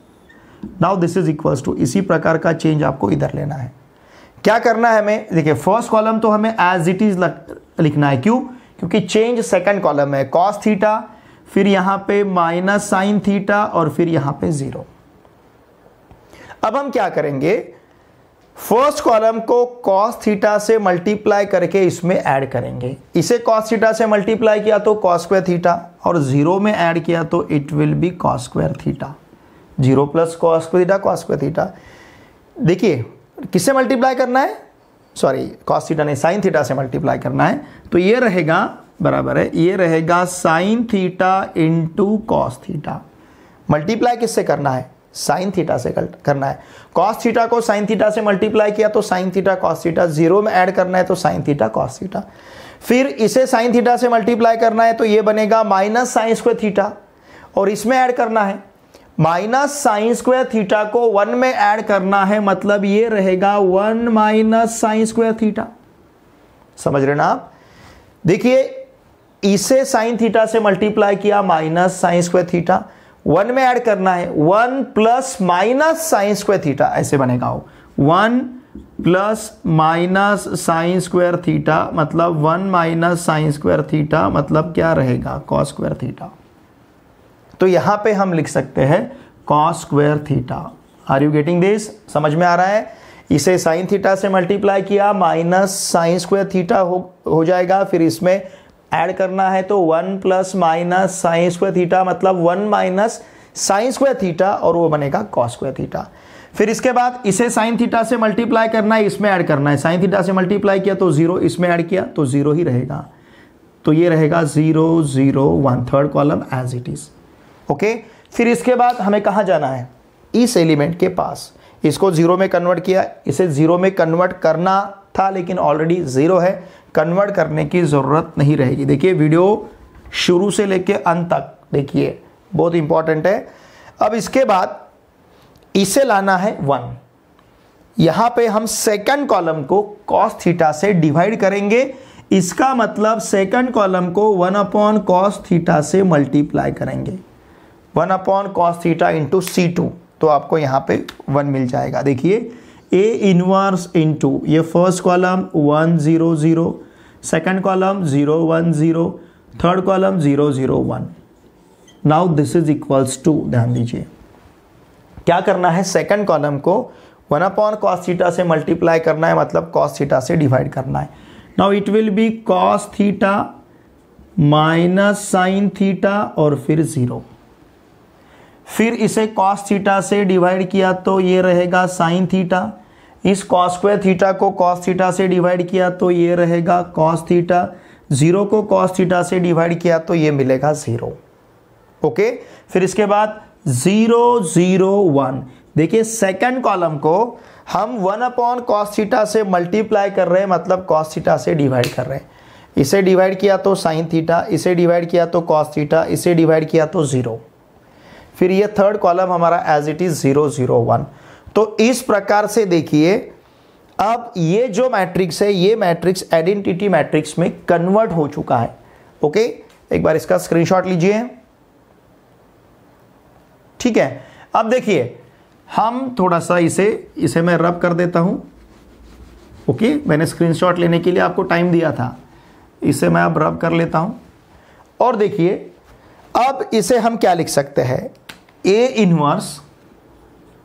Now this is equals to, इसी प्रकार का चेंज आपको इधर लेना है। क्या करना है हमें, देखिए फर्स्ट कॉलम तो हमें एज इट इज़ लिखना है, क्यों, क्योंकि चेंज सेकंड कॉलम में, कॉस थीटा, फिर यहाँ पे माइनस साइन थीटा, और फिर यहाँ पे ज़ीरो। अब हम क्या करेंगे, फर्स्ट कॉलम को कॉस थीटा से मल्टीप्लाई करके इसमें ऐड करेंगे, इसे कॉस थीटा से मल्टीप्लाई किया तो कॉस स्क्वायर थीटा, और जीरो में ऐड किया तो it will be cos square theta, zero plus cos square theta cos square theta. देखिए किससे मल्टीप्लाई करना है, सॉरी कॉस थीटा नहीं, साइन थीटा से मल्टीप्लाई करना है, तो ये रहेगा, बराबर है, ये रहेगा sine theta into cos theta. Multiply किससे करना है, साइन थीटा से करना है। कॉस थीटा को साइन थीटा से मल्टीप्लाई किया तो sine theta cos theta, zero में ऐड करना है तो साइन थीटा कॉस थीटा, फिर इसे साइन थीटा से मल्टीप्लाई करना है तो ये बनेगा माइनस साइन स्क्वायर थीटा, और इसमें ऐड करना है माइनस साइन स्क्वायर थीटा को वन में ऐड करना है, मतलब ये रहेगा one minus sine square theta, समझ रहे ना आप। देखिए इसे साइन थीटा से मल्टीप्लाई किया minus sine square theta, one में ऐड करना है one plus minus sine square theta, ऐसे बनेगा हो one plus minus sine square theta, मतलब one minus sine square theta, मतलब क्या रहेगा कॉस स्क्वायर थीटा। तो यहाँ पे हम लिख सकते हैं cos square theta. Are you getting this, समझ में आ रहा है। इसे साइन थीटा से मल्टीप्लाई किया माइनस साइन स्क्वायर थीटा हो, हो जाएगा, फिर इसमें ऐड करना है तो one plus minus sine square theta, मतलब one minus sine square theta और वो बनेगा कॉस स्क्वायर थीटा। फिर इसके बाद इसे साइन थीटा से मल्टीप्लाई करना है, इसमें ऐड करना है। साइन थीटा से मल्टीप्लाई किया तो जीरो, इसमें ऐड किया तो जीरो ही रहेगा। तो ये रहेगा zero zero one, third column as it is. Okay, फिर इसके बाद हमें कहाँ जाना है, इस एलिमेंट के पास। इसको जीरो में कन्वर्ट किया, इसे जीरो में कन्वर्ट करना था लेकिन ऑलरेडी जीरो है, कन्वर्ट करने की ज़रूरत नहीं रहेगी। देखिए वीडियो शुरू से लेके अंत तक देखिए, बहुत इंपॉर्टेंट है। अब इसके बाद इसे लाना है वन, यहाँ पे हम सेकंड कॉलम को कॉस थीटा से डिवाइड करेंगे, इसका मतलब सेकंड कॉलम को वन अपॉन कॉस थीटा से मल्टीप्लाई करेंगे, one upon cos theta into C two, तो आपको यहाँ पे वन मिल जाएगा। देखिए ए इनवर्स इंटू ये first column one zero zero, second column zero one zero, third column zero zero one. Now this is equals to, ध्यान दीजिए क्या करना है, सेकेंड कॉलम को वन अपॉन कॉस थीटा से मल्टीप्लाई करना है, मतलब कॉस थीटा से डिवाइड करना है। Now it will be cos theta minus sine theta और फिर ज़ीरो। फिर इसे कॉस थीटा से डिवाइड किया तो ये रहेगा साइन थीटा, इस कॉस स्क्वायर थीटा को कॉस थीटा से डिवाइड किया तो ये रहेगा कॉस थीटा, ज़ीरो को कॉस थीटा से डिवाइड किया तो ये मिलेगा ज़ीरो। ओके, फिर इसके बाद ज़ीरो ज़ीरो वन, देखिए सेकंड कॉलम को हम वन अपॉन कॉस थीटा से मल्टीप्लाई कर रहे हैं, मतलब कॉस थीटा से डिवाइड कर रहे हैं। इसे डिवाइड किया तो साइन थीटा, इसे डिवाइड किया तो कॉस थीटा, इसे डिवाइड किया तो ज़ीरो। फिर ये थर्ड कॉलम हमारा as it is zero zero one. तो इस प्रकार से देखिए अब ये जो मैट्रिक्स है ये मैट्रिक्स आइडेंटिटी मैट्रिक्स में कन्वर्ट हो चुका है। ओके, एक बार इसका स्क्रीनशॉट लीजिए। ठीक है, अब देखिए हम थोड़ा सा इसे इसे मैं रब कर देता हूं। ओके, मैंने स्क्रीनशॉट लेने के लिए आपको टाइम दिया था, इसे मैं अब रब कर लेता हूं और देखिए अब इसे हम क्या लिख सकते हैं, A inverse,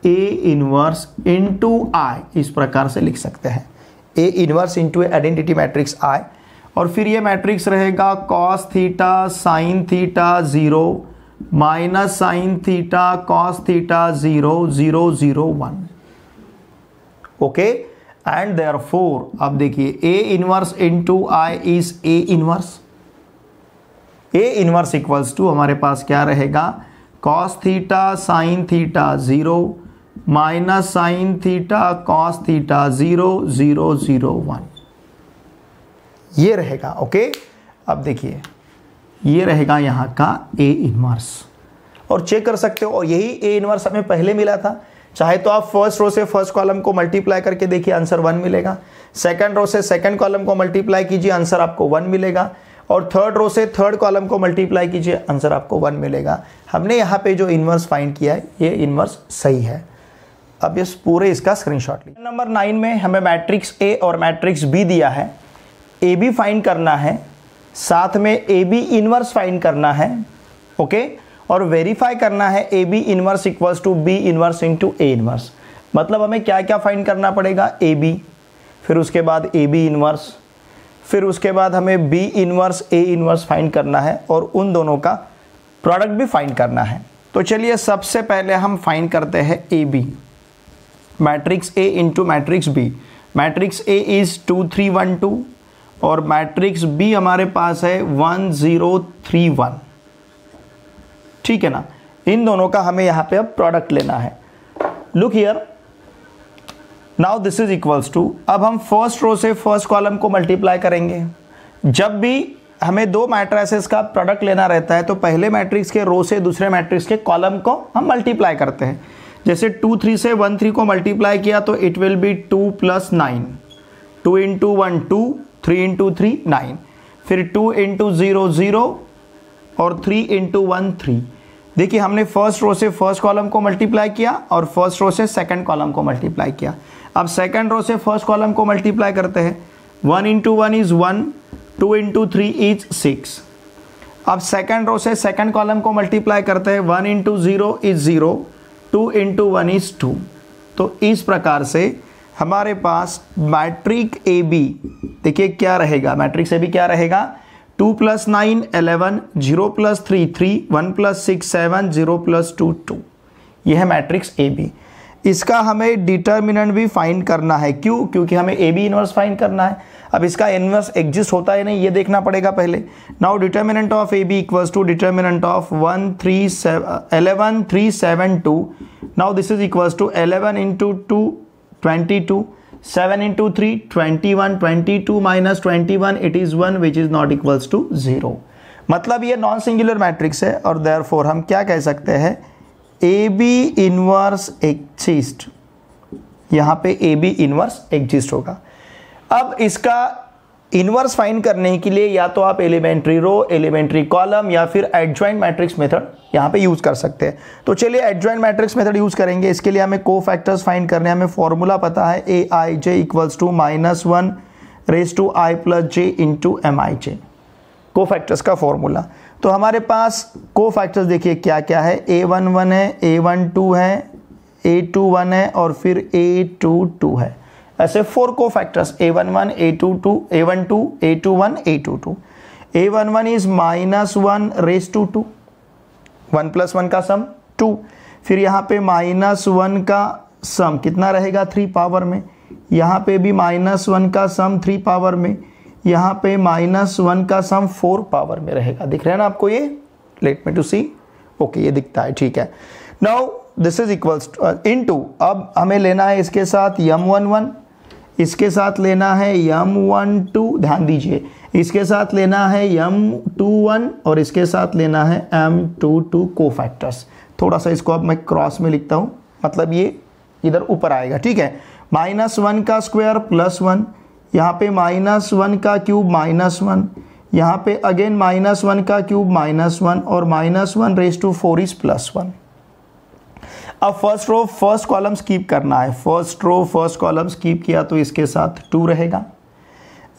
A inverse into I, इस प्रकार से लिख सकते हैं। A inverse into identity matrix I और फिर ये मैट्रिक्स रहेगा cos theta sine theta zero minus sine theta cos theta zero zero zero one. Okay, and therefore अब देखिए A inverse into I is A inverse, A inverse equals to हमारे पास क्या रहेगा, cos theta sine theta zero minus sine theta cos theta zero zero zero one, ये रहेगा। Okay, अब देखिए ये रहेगा यहाँ का ए इनवर्स और चेक कर सकते हो, और यही ए इनवर्स हमें पहले मिला था। चाहे तो आप फर्स्ट रो से फर्स्ट कॉलम को मल्टीप्लाई करके देखिए आंसर वन मिलेगा, सेकंड रो से सेकंड कॉलम को मल्टीप्लाई कीजिए आंसर आपको वन मिलेगा, और थर्ड रो से थर्ड कॉलम को मल्टीप्लाई कीजिए आंसर आपको वन मिलेगा। हमने यहाँ पे जो इनवर्स फाइंड किया है ये इनवर्स सही है। अब इस पूरे इसका स्क्रीनशॉट लिया। नंबर नाइन में हमें मैट्रिक्स ए और मैट्रिक्स बी दिया है, ए बी फाइंड करना है, साथ में ए बी इनवर्स फाइंड करना है। ओके, और वेरीफाई करना है A B inverse equals to B inverse into A inverse, मतलब हमें क्या क्या फाइंड करना पड़ेगा, ए बी, फिर उसके बाद ए बी इनवर्स, फिर उसके बाद हमें B inverse A inverse find करना है और उन दोनों का प्रोडक्ट भी फाइंड करना है। तो चलिए सबसे पहले हम फाइंड करते हैं A B, matrix A into matrix B। Matrix A is two three one two और मैट्रिक्स B हमारे पास है वन ज़ीरो थ्री वन। ठीक है ना, इन दोनों का हमें यहाँ पे अब प्रोडक्ट लेना है। Look here, now this is equals to, अब हम फर्स्ट रो से फर्स्ट कॉलम को मल्टीप्लाई करेंगे। जब भी हमें दो मैट्रिसेस का प्रोडक्ट लेना रहता है तो पहले मैट्रिक्स के रो से दूसरे मैट्रिक्स के कॉलम को हम मल्टीप्लाई करते हैं। जैसे टू थ्री से वन थ्री को मल्टीप्लाई किया तो it will be two plus nine, two into one two, three into three nine, फिर टू इंटू ज़ीरो ज़ीरो और थ्री इंटू वन थ्री। देखिए हमने फर्स्ट रो से फर्स्ट कॉलम को मल्टीप्लाई किया और फर्स्ट रो से सेकंड कॉलम को मल्टीप्लाई किया। अब सेकंड रो से फर्स्ट कॉलम को मल्टीप्लाई करते हैं, one into one is one, two into three is six. अब सेकंड रो से सेकंड कॉलम को मल्टीप्लाई करते हैं, one into zero is zero, two into one is two. तो इस प्रकार से हमारे पास मैट्रिक ए बी, देखिए क्या रहेगा, मैट्रिक्स ए बी क्या रहेगा, two plus nine eleven, zero plus three three, one plus six seven, zero plus two two. यह है मैट्रिक्स ए बी। इसका हमें डिटर्मिनेंट भी फाइंड करना है। क्यों? क्योंकि हमें ए बी इन्वर्स फाइंड करना है। अब इसका इन्वर्स एग्जिस्ट होता है नहीं, ये देखना पड़ेगा पहले। Now determinant of A B equals to determinant of one three seven eleven three seven two. Now this is equals to eleven into two twenty two, seven into three twenty one, twenty two minus twenty one it is one which is not equals to zero. मतलब ये non singular matrix है और there four हम क्या कह सकते हैं, A B inverse exist. यहाँ पे ए बी इनवर्स एग्जिस्ट होगा। अब इसका इनवर्स फाइंड करने के लिए या तो आप एलिमेंट्री रो, एलिमेंट्री कॉलम या फिर एडजॉइंट मैट्रिक्स मेथड यहाँ पे यूज़ कर सकते हैं। तो चलिए एडजॉइंट मैट्रिक्स मेथड यूज़ करेंगे। इसके लिए हमें को फैक्टर्स फाइंड करने हैं। हमें फॉर्मूला पता है, A I J equals to minus one raise to I plus J into M I J, को फैक्टर्स का फॉर्मूला। तो हमारे पास को फैक्टर्स देखिए क्या क्या है। ए वन वन है, ए वन टू है, ए टू वन है और फिर ए टू टू है। ऐसे four cofactors, A one one, A two two, A one two, A two one, A two two. A one one is minus one raise to two, one plus one का sum to, फिर यहाँ पे minus one का सम कितना रहेगा three power में, यहाँ पे भी माइनस वन का सम थ्री पावर में, यहाँ पे माइनस वन का सम फोर पावर में रहेगा। दिख रहा है ना आपको ये, let me to see, okay ये दिखता है, ठीक है। Now this is equals into, अब हमें लेना है इसके साथ यम वन वन, इसके साथ लेना है यम वन टू, ध्यान दीजिए, इसके साथ लेना है यम टू वन और इसके साथ लेना है M two two cofactors. थोड़ा सा इसको अब मैं क्रॉस में लिखता हूँ, मतलब ये इधर ऊपर आएगा, ठीक है। माइनस वन का स्क्वायर प्लस वन, यहाँ पे माइनस वन का क्यूब माइनस वन, यहाँ पे अगेन माइनस वन का क्यूब माइनस वन और minus one raise to four is plus one. अब first row first column skip करना है, first row first column skip किया तो इसके साथ टू रहेगा।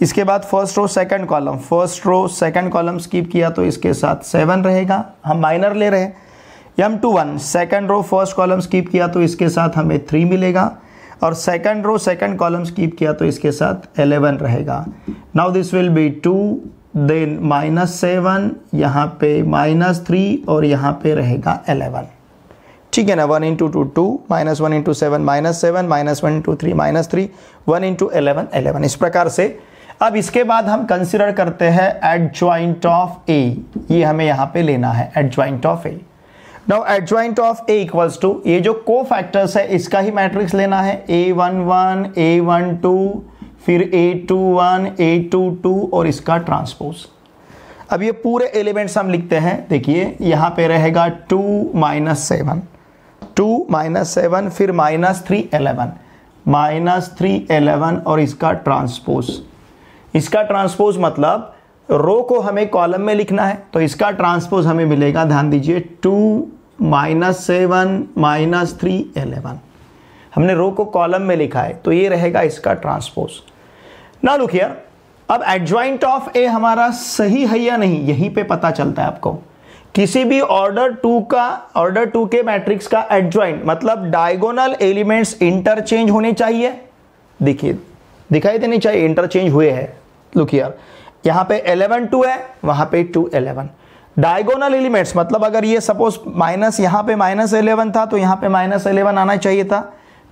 इसके बाद first row second column, first row second column skip किया तो इसके साथ सेवन रहेगा, हम माइनर ले रहे हैं। M two one, second row first column skip किया तो इसके साथ हमें थ्री मिलेगा और second row second column skip किया तो इसके साथ इलेवन रहेगा। Now this will be two, then minus seven, यहाँ पे माइनस थ्री और यहाँ पे रहेगा इलेवन, ठीक है ना। One into two two, minus one into seven minus seven, minus one into three minus three, one into eleven eleven, इस प्रकार से। अब इसके बाद हम कंसिडर करते हैं एडजॉइंट ऑफ ए, ये हमें यहाँ पे लेना है adjoint of A. Now adjoint of A equals to, ये जो को फैक्टर्स है इसका ही मैट्रिक्स लेना है, A one one, A one two, फिर A two one, A two two और इसका ट्रांसपोज। अब ये पूरे एलिमेंट्स हम लिखते हैं, देखिए यहाँ पे रहेगा two minus seven, two minus seven, फिर minus three eleven, minus three eleven और इसका ट्रांसपोज। इसका ट्रांसपोज मतलब रो को हमें कॉलम में लिखना है, तो इसका ट्रांसपोज हमें मिलेगा, ध्यान दीजिए, two minus seven minus three eleven. हमने रो को कॉलम में लिखा है तो ये रहेगा इसका ट्रांसपोज। ना लुक हियर, अब एडजॉइंट ऑफ ए हमारा सही है या नहीं यहीं पे पता चलता है आपको। किसी भी ऑर्डर टू का, ऑर्डर टू के मैट्रिक्स का एडजॉइंट मतलब डायगोनल एलिमेंट्स इंटरचेंज होने चाहिए। देखिए दिखाई देने चाहिए इंटरचेंज हुए हैं। लुक यार, यहाँ पे इलेवन टू है, वहाँ पे टू इलेवन। डायगोनल एलिमेंट्स मतलब अगर ये सपोज माइनस, यहाँ पे माइनस इलेवन था तो यहाँ पे माइनस इलेवन आना चाहिए था,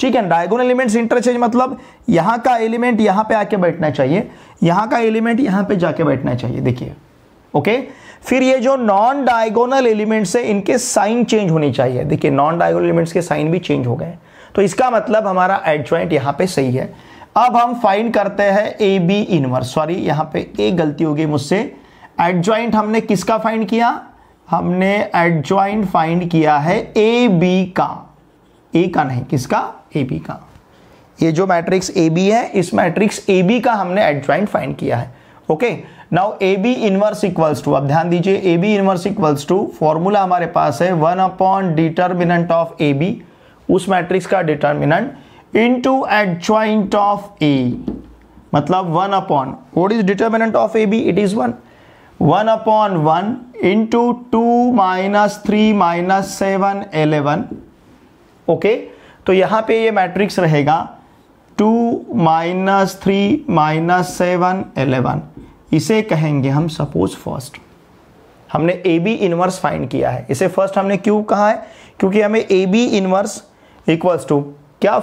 ठीक है। डायगोनल एलिमेंट्स इंटरचेंज मतलब यहाँ का एलिमेंट यहाँ पे आके बैठना चाहिए, यहाँ का एलिमेंट यहाँ पे जाके बैठना चाहिए, देखिए ओके। फिर ये जो नॉन डायगोनल एलिमेंट्स है इनके साइन चेंज होने चाहिए, देखिए नॉन डायगोनल एलिमेंट्स के साइन भी चेंज हो गए, तो इसका मतलब हमारा एडजॉइंट यहाँ पे सही है। अब हम फाइंड करते हैं ए बी इनवर्स, सॉरी यहाँ पे एक गलती हो गई मुझसे, एडजॉइंट हमने किसका फाइंड किया, हमने एडजॉइंट फाइंड किया है ए बी का, ए का नहीं, किसका, ए बी का। ये जो मैट्रिक्स ए बी है इस मैट्रिक्स ए बी का हमने एडजॉइंट फाइंड किया है, okay. Now A B inverse equals to, अब ध्यान दीजिए A B inverse equals to formula हमारे पास है one upon determinant of A B, उस मैट्रिक्स का determinant, into adjoint of A, मतलब one upon, what is determinant of A B, it is one, one upon one into two minus three minus seven eleven, okay. तो यहाँ पे ये matrix रहेगा two minus three minus seven eleven, इसे कहेंगे हम suppose first. हमने A B inverse find किया है, इसे फर्स्ट हमने क्यों कहा है? क्योंकि हमें A B inverse equals to क्या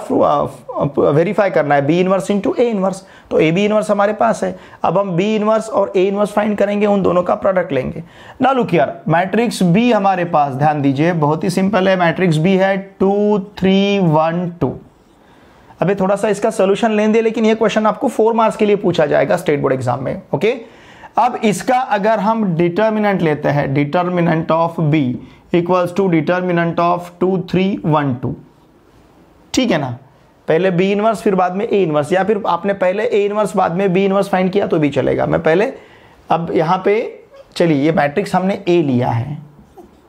वेरीफाई करना है, B inverse into A inverse. तो ए बी इनवर्स हमारे पास है। अब हम बी इनवर्स और ए इनवर्स फाइंड करेंगे, उन दोनों का प्रोडक्ट लेंगे। ना लुक हियर, मैट्रिक्स बी हमारे पास, ध्यान दीजिए बहुत ही सिंपल है, मैट्रिक्स बी है टू थ्री वन टू। अभी थोड़ा सा इसका सोल्यूशन लेने दें, लेकिन ये क्वेश्चन आपको फोर मार्क्स के लिए पूछा जाएगा स्टेट बोर्ड एग्जाम में। ओके, अब इसका अगर हम डिटर्मिनेंट लेते हैं, determinant of B equals to determinant of two three one two, ठीक है ना। पहले बी इनवर्स फिर बाद में ए इनवर्स, या फिर आपने पहले ए इनवर्स बाद में बी इनवर्स फाइंड किया तो भी चलेगा। मैं पहले, अब यहाँ पे चलिए ये मैट्रिक्स हमने ए लिया है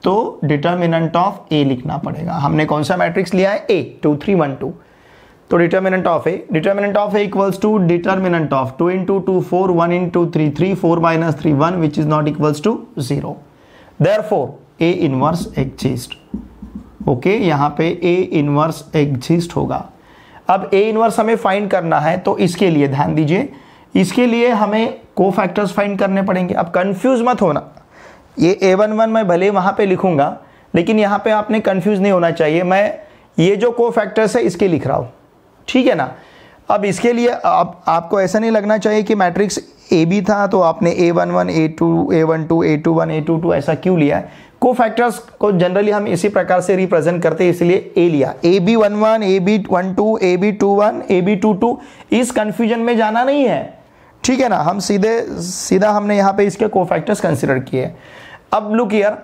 तो डिटर्मिनेंट ऑफ ए लिखना पड़ेगा। हमने कौन सा मैट्रिक्स लिया है? A two three one two. तो determinant of A, determinant of A equals to determinant of two into two four, one into three three, four minus three one, which is not equals to zero. Therefore A inverse exist. Okay, यहाँ पे ए inverse exist होगा। अब ए inverse हमें find करना है तो इसके लिए ध्यान दीजिए, इसके लिए हमें कोफैक्टर्स फाइंड करने पड़ेंगे। अब कंफ्यूज मत होना, ये ए वन वन मैं भले वहाँ पे लिखूंगा लेकिन यहाँ पे आपने कंफ्यूज नहीं होना चाहिए। मैं ये जो कोफैक्टर्स है इसके लिख रहा हूँ, ठीक है ना। अब इसके लिए आप, आपको ऐसा नहीं लगना चाहिए कि मैट्रिक्स ए बी था तो आपने A one one, A two, A one two, A two one, A two two, ऐसा क्यों लिया है? कोफैक्टर्स को जनरली हम इसी प्रकार से रिप्रेजेंट करते हैं, इसलिए ए लिया। A B one one, A B one two, A B two one, A B two two, इस कन्फ्यूजन में जाना नहीं है, ठीक है ना। हम सीधे सीधा हमने यहाँ पे इसके कोफैक्टर्स कंसिडर किए। अब लुक हियर,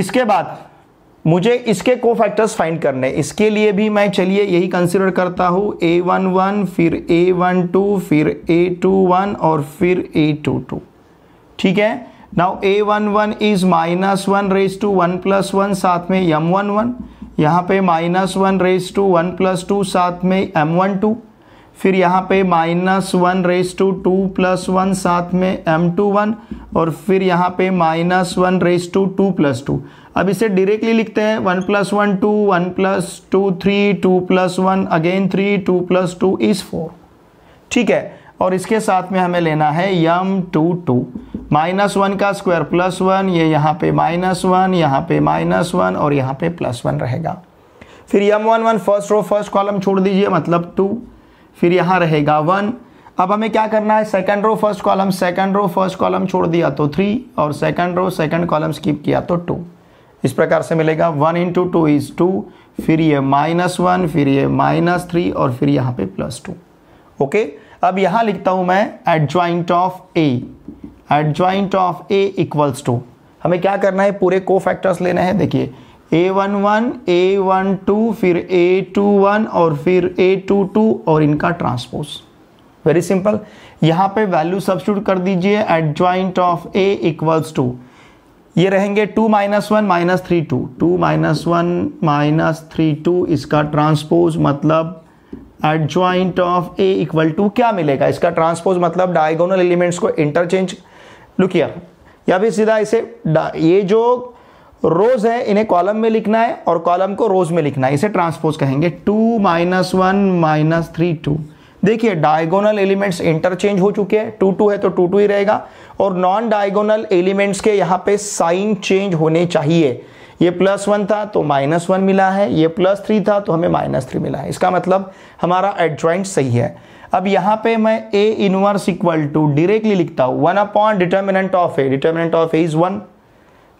इसके बाद मुझे इसके कोफैक्टर्स फाइंड करने, इसके लिए भी मैं चलिए यही कंसिडर करता हूँ, ए वन वन फिर ए वन टू फिर ए टू वन और फिर ए टू टू, ठीक है। Now A one one is minus one raise to one plus one, साथ में एम वन वन, यहाँ पे minus one raise to one plus two, साथ में एम वन टू, फिर यहाँ पे minus one raise to two plus one, साथ में एम टू वन, और फिर यहाँ पे minus one raise to two plus two. अब इसे डायरेक्टली लिखते हैं, one plus one to, one plus two three, two plus one again three, two plus two is four, ठीक है। और इसके साथ में हमें लेना है M two two, minus one का स्क्वायर प्लस वन, ये यहाँ पे माइनस वन, यहाँ पे माइनस वन और यहाँ पे प्लस वन रहेगा। फिर M one one first row first column छोड़ दीजिए, मतलब टू, फिर यहाँ रहेगा वन। अब हमें क्या करना है, second row first column, second row first column छोड़ दिया तो थ्री, और second row second column skip किया तो टू। इस प्रकार से मिलेगा one into two is two, फिर ये माइनस वन, फिर ये माइनस थ्री और फिर यहाँ पे प्लस टू। ओके, अब यहाँ लिखता हूँ मैं adjoint of A, adjoint of A equals to, हमें क्या करना है, पूरे कोफैक्टर्स लेने हैं। देखिए A one one, A one two, फिर ए टू वन और फिर ए टू टू और इनका ट्रांसपोज। वेरी सिंपल, यहाँ पे वैल्यू सब्स्टिट्यूट कर दीजिए, adjoint of A equals to, ये रहेंगे two minus one minus three two, two minus one minus three two, इसका ट्रांसपोज मतलब adjoint of A equal to क्या मिलेगा, इसका ट्रांसपोज मतलब डायगोनल एलिमेंट्स को इंटरचेंज। लुक हियर, या फिर सीधा इसे ये जो रोज है इन्हें कॉलम में लिखना है और कॉलम को रोज में लिखना है, इसे ट्रांसपोज कहेंगे, two minus one minus three two. देखिए डायगोनल एलिमेंट्स इंटरचेंज हो चुके हैं, टू टू है तो टू टू ही रहेगा, और नॉन डायगोनल एलिमेंट्स के यहाँ पे साइन चेंज होने चाहिए। ये प्लस वन था तो माइनस वन मिला है, ये प्लस थ्री था तो हमें माइनस थ्री मिला है, इसका मतलब हमारा एडजॉइंट सही है। अब यहाँ पे मैं A inverse equal to directly लिखता हूँ, one upon determinant of A, determinant of A is one,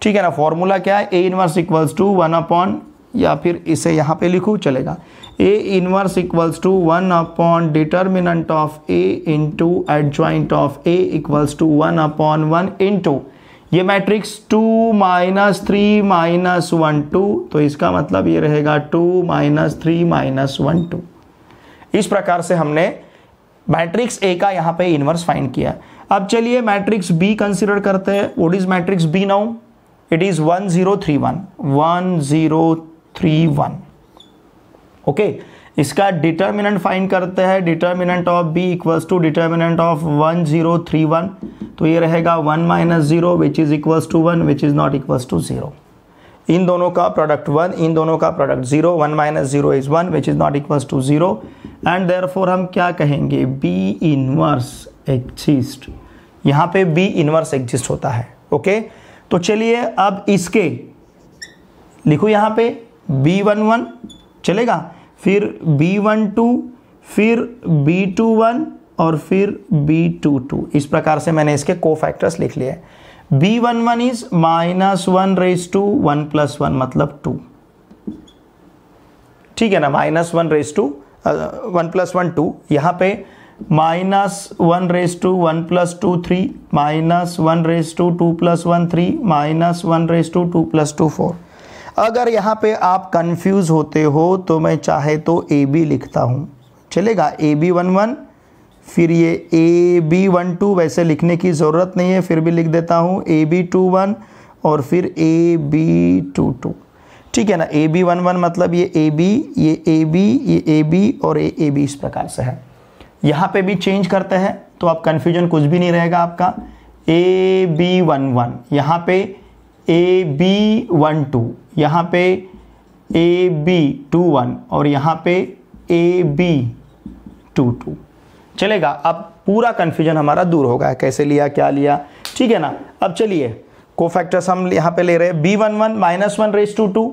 ठीक है ना। फॉर्मूला क्या है, A inverse equals to one upon, या फिर इसे यहाँ पे लिखूँ चलेगा, A inverse equals to one upon determinant of A into adjoint of A equals to one upon one into ये matrix two minus three minus one two, तो इसका मतलब ये रहेगा two minus three minus one two. इस प्रकार से हमने मैट्रिक्स ए का यहाँ पे इनवर्स फाइंड किया। अब चलिए मैट्रिक्स बी कंसिडर करते हैं। What is matrix B now? It is one zero three one, one zero three one. Okay, इसका डिटर्मिनेंट फाइंड करते हैं। Determinant of B equals to determinant of one zero three one, तो ये रहेगा one minus zero which is equals to one which is not equals to zero. इन दोनों का product one, इन दोनों का product zero, one minus zero is one which is not equals to zero, and therefore हम क्या कहेंगे, B inverse exist. यहाँ पे B इन्वर्स एग्जिस्ट होता है। ओके, तो चलिए अब इसके लिखो यहाँ पे B वन वन चलेगा, फिर B वन टू, फिर B टू वन और फिर B टू टू। इस प्रकार से मैंने इसके कोफैक्टर्स लिख लिए। B one one is minus one raise to one plus one मतलब टू, ठीक है ना, minus one raise to one plus one two, यहाँ पे minus one raise to one plus two three, minus one raise to two plus one three, minus one raise to two plus two four. अगर यहाँ पे आप confuse होते हो तो मैं चाहे तो ए बी लिखता हूँ, चलेगा, ए बी वन वन, फिर ये ए बी वन टू, वैसे लिखने की ज़रूरत नहीं है फिर भी लिख देता हूँ, ए बी टू वन और फिर ए बी टू टू, ठीक है ना। ए बी वन वन मतलब ये ए बी, ये ए बी, ये ए बी और ए ए बी, इस प्रकार से है। यहाँ पे भी चेंज करते हैं तो आप कन्फ्यूजन कुछ भी नहीं रहेगा आपका। ए बी वन वन, यहाँ पे ए बी वन टू, यहाँ पे ए बी टू वन और यहाँ पे ए बी टू टू, चलेगा। अब पूरा कन्फ्यूजन हमारा दूर हो गया, कैसे लिया क्या लिया, ठीक है ना। अब चलिए कोफैक्टर्स हम यहाँ पे ले रहे हैं। B one one minus one raise to two,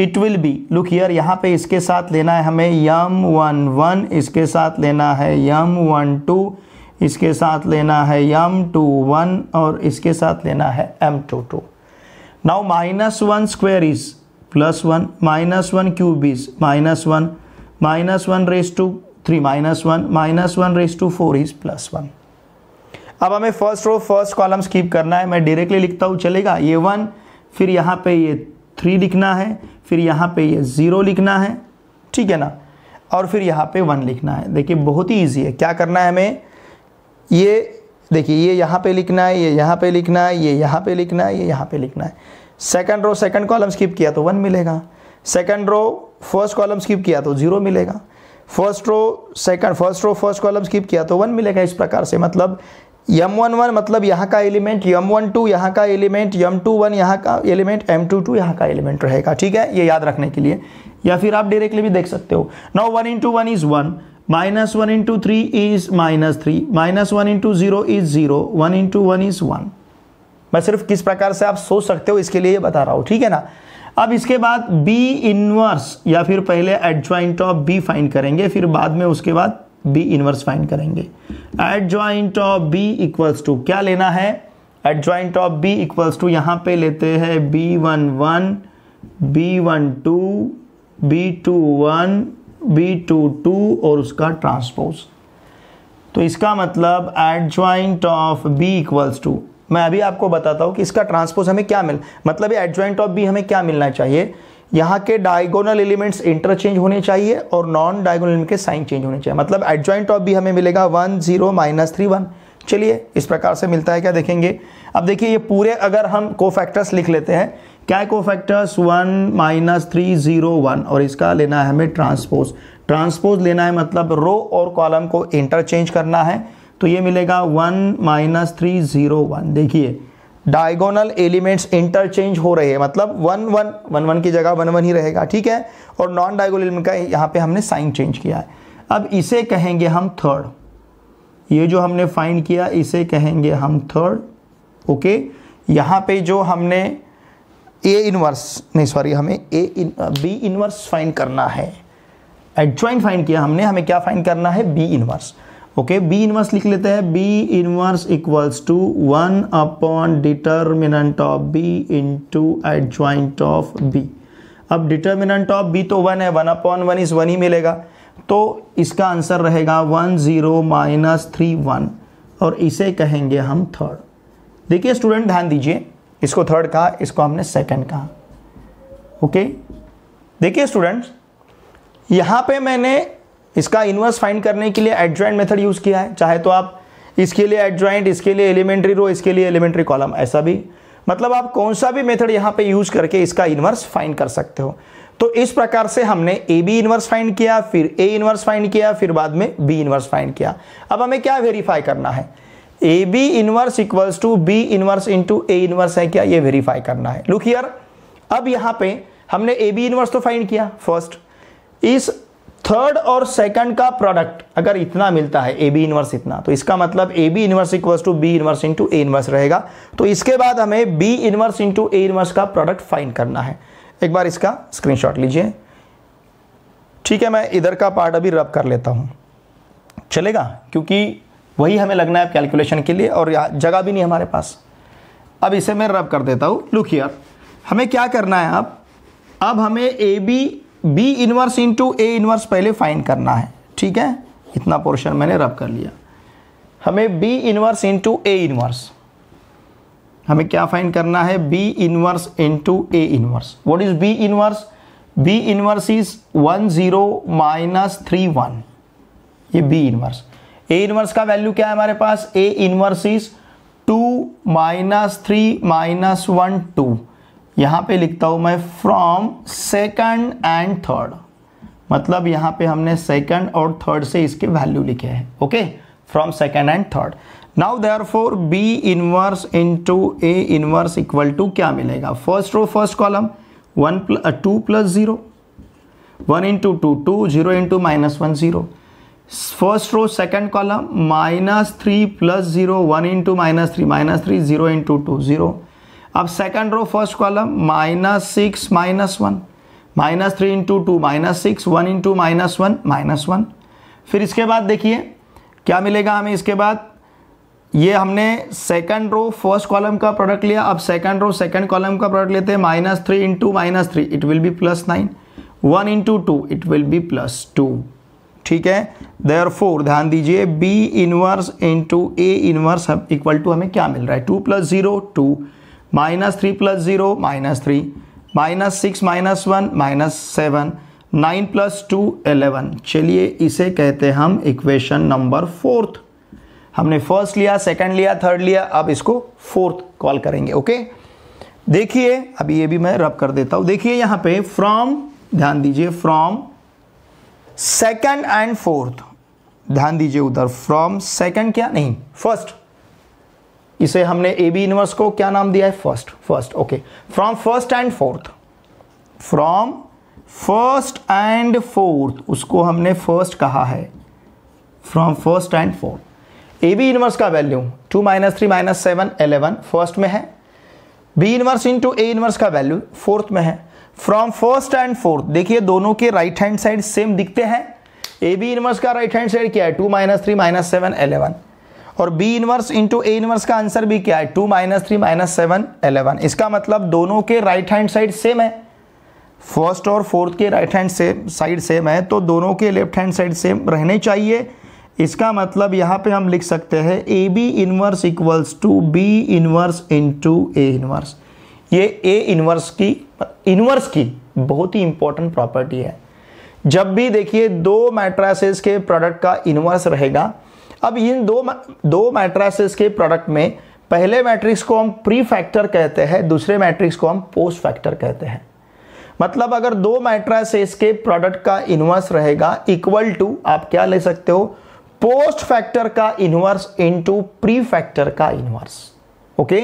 it will be, look here, यहाँ पे इसके साथ लेना है हमें यम वन वन, इसके साथ लेना है यम वन टू, इसके साथ लेना है यम टू वन और इसके साथ लेना है M two two. Now minus one square is plus one, minus one cube is minus one, minus one raise to three, minus one, minus one raise to four is plus one. अब हमें first row first column skip करना है, मैं directly लिखता हूँ, चलेगा। ये one, फिर यहाँ पे ये थ्री लिखना है, फिर यहाँ पे ये ज़ीरो लिखना है, ठीक है ना, और फिर यहाँ पे वन लिखना है। देखिए बहुत ही ईजी है, क्या करना है हमें, ये देखिए ये यहाँ पे लिखना है, ये यहाँ पे लिखना है, ये यहाँ पे लिखना है, ये यहाँ पे लिखना है। Second row second column skip किया तो वन मिलेगा, second row first column skip किया तो ज़ीरो मिलेगा, first row second first row first column skip किया तो वन मिलेगा। इस प्रकार से, मतलब M वन वन मतलब यहाँ का एलिमेंट, M वन टू यहाँ का एलिमेंट, M टू वन यहाँ का एलिमेंट, M टू टू यहाँ का एलिमेंट रहेगा, ठीक है, ये याद रखने के लिए, या फिर आप डायरेक्टली भी देख सकते हो। Now one into one is one, minus one into three is minus three, minus one into zero is zero, one into one is one. मैं सिर्फ किस प्रकार से आप सोच सकते हो इसके लिए ये बता रहा हूँ, ठीक है ना। अब इसके बाद B इन्वर्स या फिर पहले एडजॉइंट ऑफ B फाइंड करेंगे, फिर बाद में उसके बाद B इन्वर्स फाइंड करेंगे। Adjoint of B equals to क्या लेना है, adjoint of B equals to यहाँ पे लेते हैं B one one, B one two, B two one, B two two और उसका ट्रांसपोज। तो इसका मतलब adjoint of B equals to, मैं अभी आपको बताता हूँ कि इसका ट्रांसपोज हमें क्या मिल, मतलब ये एडजॉइंट ऑफ बी हमें क्या मिलना चाहिए। यहाँ के डायगोनल एलिमेंट्स इंटरचेंज होने चाहिए और नॉन डायगोनल एलिमेंट के साइन चेंज होने चाहिए, मतलब एडजॉइंट ऑफ बी हमें मिलेगा one zero minus three one. चलिए इस प्रकार से मिलता है क्या, देखेंगे। अब देखिए ये पूरे अगर हम कोफैक्टर्स लिख लेते हैं, क्या है cofactors, one minus three zero one और इसका लेना है हमें ट्रांसपोज, ट्रांसपोज लेना है मतलब रो और कॉलम को इंटरचेंज करना है, तो ये मिलेगा one minus three zero one. देखिए डायगोनल एलिमेंट्स इंटरचेंज हो रहे हैं, मतलब वन वन वन वन की जगह वन वन ही रहेगा, ठीक है, और नॉन डायगोनल एलिमेंट का यहाँ पे हमने साइन चेंज किया है। अब इसे कहेंगे हम थर्ड, ये जो हमने फाइंड किया इसे कहेंगे हम थर्ड। ओके, यहाँ पे जो हमने ए इनवर्स नहीं सॉरी हमें A in B inverse find करना है, एडजॉइंट फाइंड किया हमने, हमें क्या फाइंड करना है, B inverse. Okay, B inverse लिख लेते हैं, B inverse equals to one upon determinant of B into adjoint of B. अब डिटर्मिनेंट ऑफ बी तो वन है, one upon one is one ही मिलेगा, तो इसका आंसर रहेगा one zero minus three one और इसे कहेंगे हम थर्ड। देखिए स्टूडेंट ध्यान दीजिए, इसको थर्ड कहा, इसको हमने सेकंड कहा। ओके, देखिए स्टूडेंट्स, यहाँ पे मैंने इसका इन्वर्स फाइंड करने के लिए एडजॉइंट मेथड यूज़ किया है, चाहे तो आप इसके लिए एडजॉइंट, इसके लिए एलिमेंट्री रो, इसके लिए एलिमेंट्री कॉलम, ऐसा भी, मतलब आप कौन सा भी मेथड यहाँ पे यूज़ करके इसका इन्वर्स फाइंड कर सकते हो। तो इस प्रकार से हमने ए बी इन्वर्स फाइंड किया, फिर ए इन्वर्स फाइंड किया, फिर बाद में बी इन्वर्स फाइंड किया। अब हमें क्या वेरीफाई करना है, A B inverse equals to B inverse into A inverse है क्या, ये वेरीफाई करना है। लुक हियर, अब यहाँ पे हमने ए बी इन्वर्स तो फाइंड किया फर्स्ट, इस थर्ड और सेकंड का प्रोडक्ट अगर इतना मिलता है ए बी इनवर्स इतना, तो इसका मतलब A B inverse equals to B inverse into A inverse रहेगा। तो इसके बाद हमें B inverse into A inverse का प्रोडक्ट फाइंड करना है। एक बार इसका स्क्रीनशॉट लीजिए। ठीक है, मैं इधर का पार्ट अभी रब कर लेता हूँ, चलेगा, क्योंकि वही हमें लगना है कैलकुलेशन के लिए और जगह भी नहीं हमारे पास। अब इसे मैं रब कर देता हूँ। लुक हियर, हमें क्या करना है अब अब हमें A B B inverse into A inverse पहले फाइंड करना है। ठीक है, इतना पोर्शन मैंने रब कर लिया। हमें B inverse into A inverse हमें क्या फाइंड करना है? B inverse into A inverse. What is B inverse? B inverse is one zero minus three one, ये बी इनवर्स। ए इनवर्स का वैल्यू क्या है हमारे पास? A inverse is two minus three minus one two. यहाँ पे लिखता हूँ मैं फ्रॉम सेकंड एंड थर्ड, मतलब यहाँ पे हमने सेकंड और थर्ड से इसके वैल्यू लिखे हैं। Okay, from second and third. Now therefore B inverse into A inverse equal to क्या मिलेगा? First row first column one plus two plus zero, one into two two, zero into minus one zero. First row second column minus three plus zero, one into minus three minus three, zero into two zero. अब second row first column minus six minus one, minus three into two minus six, one into minus one minus one. फिर इसके बाद देखिए क्या मिलेगा हमें। इसके बाद ये हमने सेकंड रो फर्स्ट कॉलम का प्रोडक्ट लिया। अब सेकंड रो सेकंड कॉलम का प्रोडक्ट लेते हैं। Minus three into minus three, it will be plus nine, one into two, it will be plus two. ठीक है, देयरफॉर ध्यान दीजिए B inverse into A inverse equal to हमें क्या मिल रहा है? Two plus zero two, minus three plus zero minus three, minus six minus one minus seven, nine plus two eleven. चलिए, इसे कहते हैं हम इक्वेशन नंबर फोर्थ। हमने फर्स्ट लिया, सेकंड लिया, थर्ड लिया, अब इसको फोर्थ कॉल करेंगे। ओके, देखिए अभी ये भी मैं रब कर देता हूँ। देखिए यहाँ पे फ्रॉम, ध्यान दीजिए, फ्रॉम सेकंड एंड फोर्थ, ध्यान दीजिए उधर फ्रॉम सेकंड क्या नहीं फर्स्ट, इसे हमने ए बी इनवर्स को क्या नाम दिया है? First, first. Okay, from first and fourth, from first and fourth, उसको हमने फर्स्ट कहा है। From first and fourth, A B inverse का value two minus three minus seven eleven first में है। B inverse into A inverse का value fourth में है। फ्रॉम फर्स्ट एंड फोर्थ, देखिए दोनों के राइट हैंड साइड सेम दिखते हैं। ए बी इनवर्स का राइट हैंड साइड क्या है? Two minus three minus seven eleven. और b inverse into A inverse का आंसर भी क्या है? Two minus three minus seven eleven. इसका मतलब दोनों के राइट हैंड साइड सेम है, फर्स्ट और फोर्थ के राइट हैंड से साइड सेम है, तो दोनों के लेफ्ट हैंड साइड सेम रहने चाहिए। इसका मतलब यहाँ पे हम लिख सकते हैं A B inverse equals to B inverse into A inverse. ये ए इनवर्स की इनवर्स की बहुत ही इंपॉर्टेंट प्रॉपर्टी है। जब भी देखिए दो मैट्रिसेस के प्रोडक्ट का इनवर्स रहेगा, अब इन दो दो मैट्रिसेस के प्रोडक्ट में पहले मैट्रिक्स को हम प्री फैक्टर कहते हैं, दूसरे मैट्रिक्स को हम पोस्ट फैक्टर कहते हैं। मतलब अगर दो मैट्रिसेस के प्रोडक्ट का इनवर्स रहेगा इक्वल टू आप क्या ले सकते हो? पोस्ट फैक्टर का इनवर्स इनटू प्री फैक्टर का इनवर्स। ओके,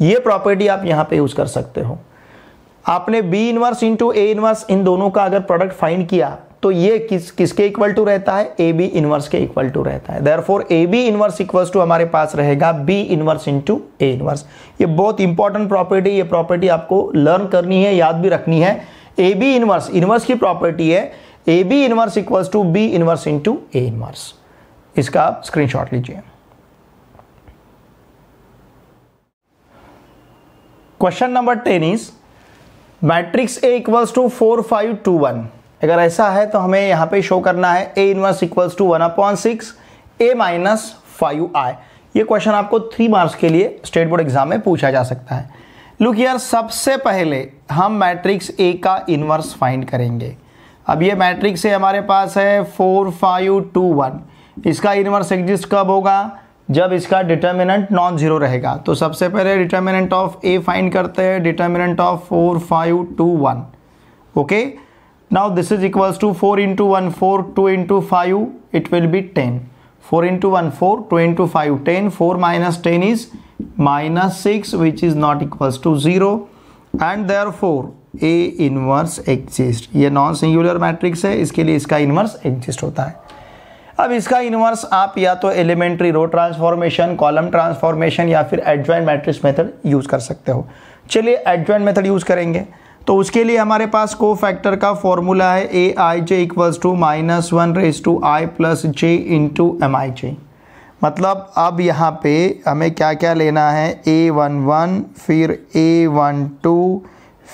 ये प्रॉपर्टी आप यहाँ पे यूज कर सकते हो। आपने B inverse into A inverse इन दोनों का अगर प्रोडक्ट फाइंड किया तो ये किस किसके इक्वल टू रहता है? ए बी इनवर्स के इक्वल टू रहता है। Therefore A B inverse equals to हमारे पास रहेगा B inverse into A inverse. ये बहुत इंपॉर्टेंट प्रॉपर्टी, ये प्रॉपर्टी आपको लर्न करनी है, याद भी रखनी है। ए बी इनवर्स इनवर्स की प्रॉपर्टी है। A B inverse equals to B inverse into A inverse. इसका आप स्क्रीनशॉट लीजिए। Question number ten is matrix A equals to four five two one. अगर ऐसा है तो हमें यहाँ पे शो करना है A inverse equals to one upon six A minus five I. ये क्वेश्चन आपको थ्री मार्क्स के लिए स्टेट बोर्ड एग्जाम में पूछा जा सकता है। लुक यार, सबसे पहले हम मैट्रिक्स A का इनवर्स फाइंड करेंगे। अब ये मैट्रिक्स A हमारे पास है फोर फाइव टू वन। इसका इनवर्स एग्जिस्ट कब होगा? जब इसका डिटर्मिनेंट नॉन जीरो रहेगा। तो सबसे पहले डिटर्मिनेंट ऑफ A फाइंड करते हैं, determinant of four five two one. Okay, now this is equals to four into one four, two into five, it will be ten, four into one four, two into five ten, four minus ten is minus six, which is not equals to zero, and therefore A inverse exist, ये non singular matrix है, इसके लिए इसका inverse exist होता है। अब इसका inverse आप या तो elementary row transformation, column transformation या फिर एडजॉइंट मैट्रिक्स मेथड यूज़ कर सकते हो। चलिए एडजॉइंट मेथड यूज़ करेंगे, तो उसके लिए हमारे पास को फैक्टर का फॉर्मूला है A I J equals to minus one raise to I plus J into M I J. मतलब अब यहाँ पे हमें क्या क्या लेना है, ए वन वन फिर ए वन टू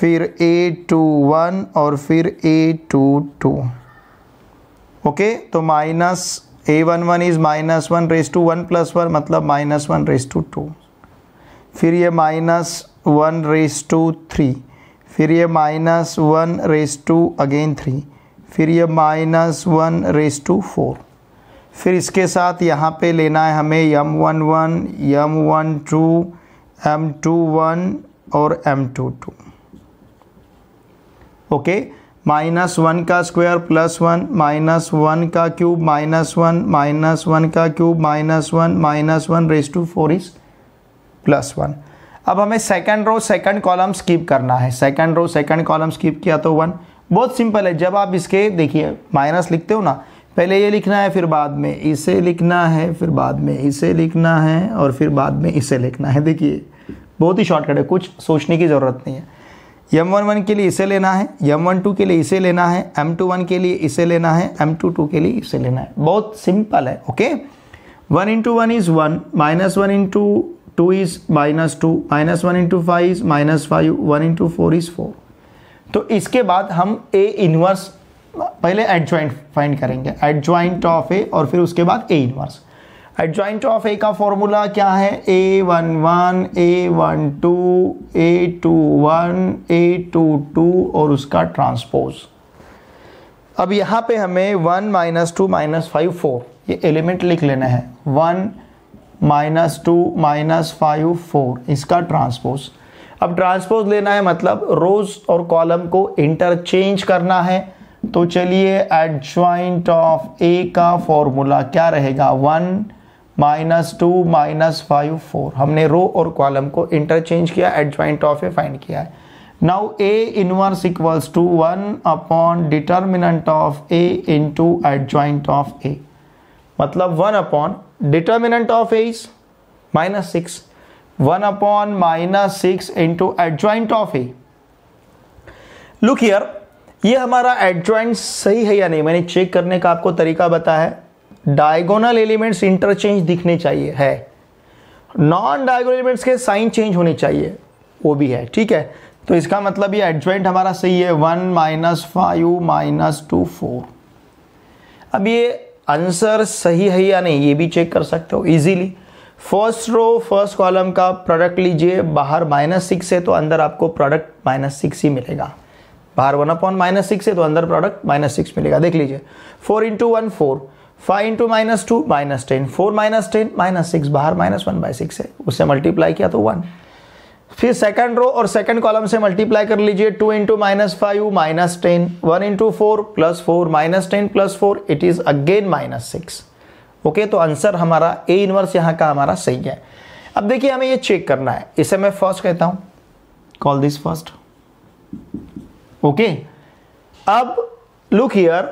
फिर ए टू वन और फिर ए टू टू। ओके, तो minus A one one is minus one raise to one plus one, मतलब minus one raise to two, फिर ये minus one raise to three, फिर ये minus one raise two again three, फिर ये minus one raise to four. फिर इसके साथ यहाँ पे लेना है हमें M one one M one two M two one और M two two. Okay, minus one का square plus one, minus one का cube minus one, minus one का cube minus one, minus one raise to four is plus one. अब हमें second row second column skip करना है, second row second column skip किया तो one. बहुत simple है, जब आप इसके देखिए माइनस लिखते हो ना, पहले ये लिखना है फिर बाद में इसे लिखना है, फिर बाद में इसे लिखना है और फिर बाद में इसे लिखना है। देखिए बहुत ही शॉर्टकट है, कुछ सोचने की ज़रूरत नहीं है। एम वन वन के लिए इसे लेना है, एम वन टू के लिए इसे लेना है, एम टू वन के लिए इसे लेना है, एम टू टू के लिए इसे लेना है। बहुत सिंपल है। Okay, one into one is one, minus one into two is minus two, minus one into five is minus five, one into four is four. तो इसके बाद हम ए इनवर्स पहले एडजॉइंट फाइंड करेंगे, एडजॉइंट ऑफ ए और फिर उसके बाद A inverse. Adjoint of A का फॉर्मूला क्या है, A one one A one two A two one A two two और उसका ट्रांसपोज। अब यहाँ पे हमें one minus two minus five four ये एलिमेंट लिख लेना है, one minus two minus five four इसका ट्रांसपोज। अब ट्रांसपोज लेना है मतलब रोज और कॉलम को इंटरचेंज करना है। तो चलिए एडजॉइंट ऑफ ए का फॉर्मूला क्या रहेगा, one minus two minus five four. हमने रो और कॉलम को इंटरचेंज किया, एडजॉइंट ऑफ ए फाइंड किया है। Now A inverse equals to one upon determinant of A into adjoint of A, मतलब one upon determinant of A is minus six, one upon minus six into adjoint of A. Look here, ये हमारा adjoint सही है या नहीं, मैंने check करने का आपको तरीका बताया। डायगोनल एलिमेंट्स इंटरचेंज दिखने चाहिए है, नॉन डायगोनल एलिमेंट्स के साइन चेंज होने चाहिए, वो भी है। ठीक है, तो इसका मतलब ये एडजॉइंट हमारा सही है, one minus five minus two four. अब ये आंसर सही है या नहीं ये भी चेक कर सकते हो easily. First row first column का प्रोडक्ट लीजिए, बाहर माइनस सिक्स है तो अंदर आपको प्रोडक्ट माइनस सिक्स ही मिलेगा, बाहर वन अपॉन माइनस सिक्स है तो अंदर प्रोडक्ट माइनस सिक्स मिलेगा। देख लीजिए, four into one four, five into minus two minus ten, four minus ten minus six, बाहर माइनस वन बाई सिक्स है, उससे मल्टीप्लाई किया तो वन। फिर सेकंड रो और सेकंड कॉलम से मल्टीप्लाई कर लीजिए, two into minus five minus ten, one into four plus four minus ten plus four, it is again minus six. Okay, तो आंसर हमारा ए इनवर्स यहाँ का हमारा सही है। अब देखिए हमें ये चेक करना है, इसे मैं फर्स्ट कहता हूँ, call this first. Okay okay. अब लुक हियर,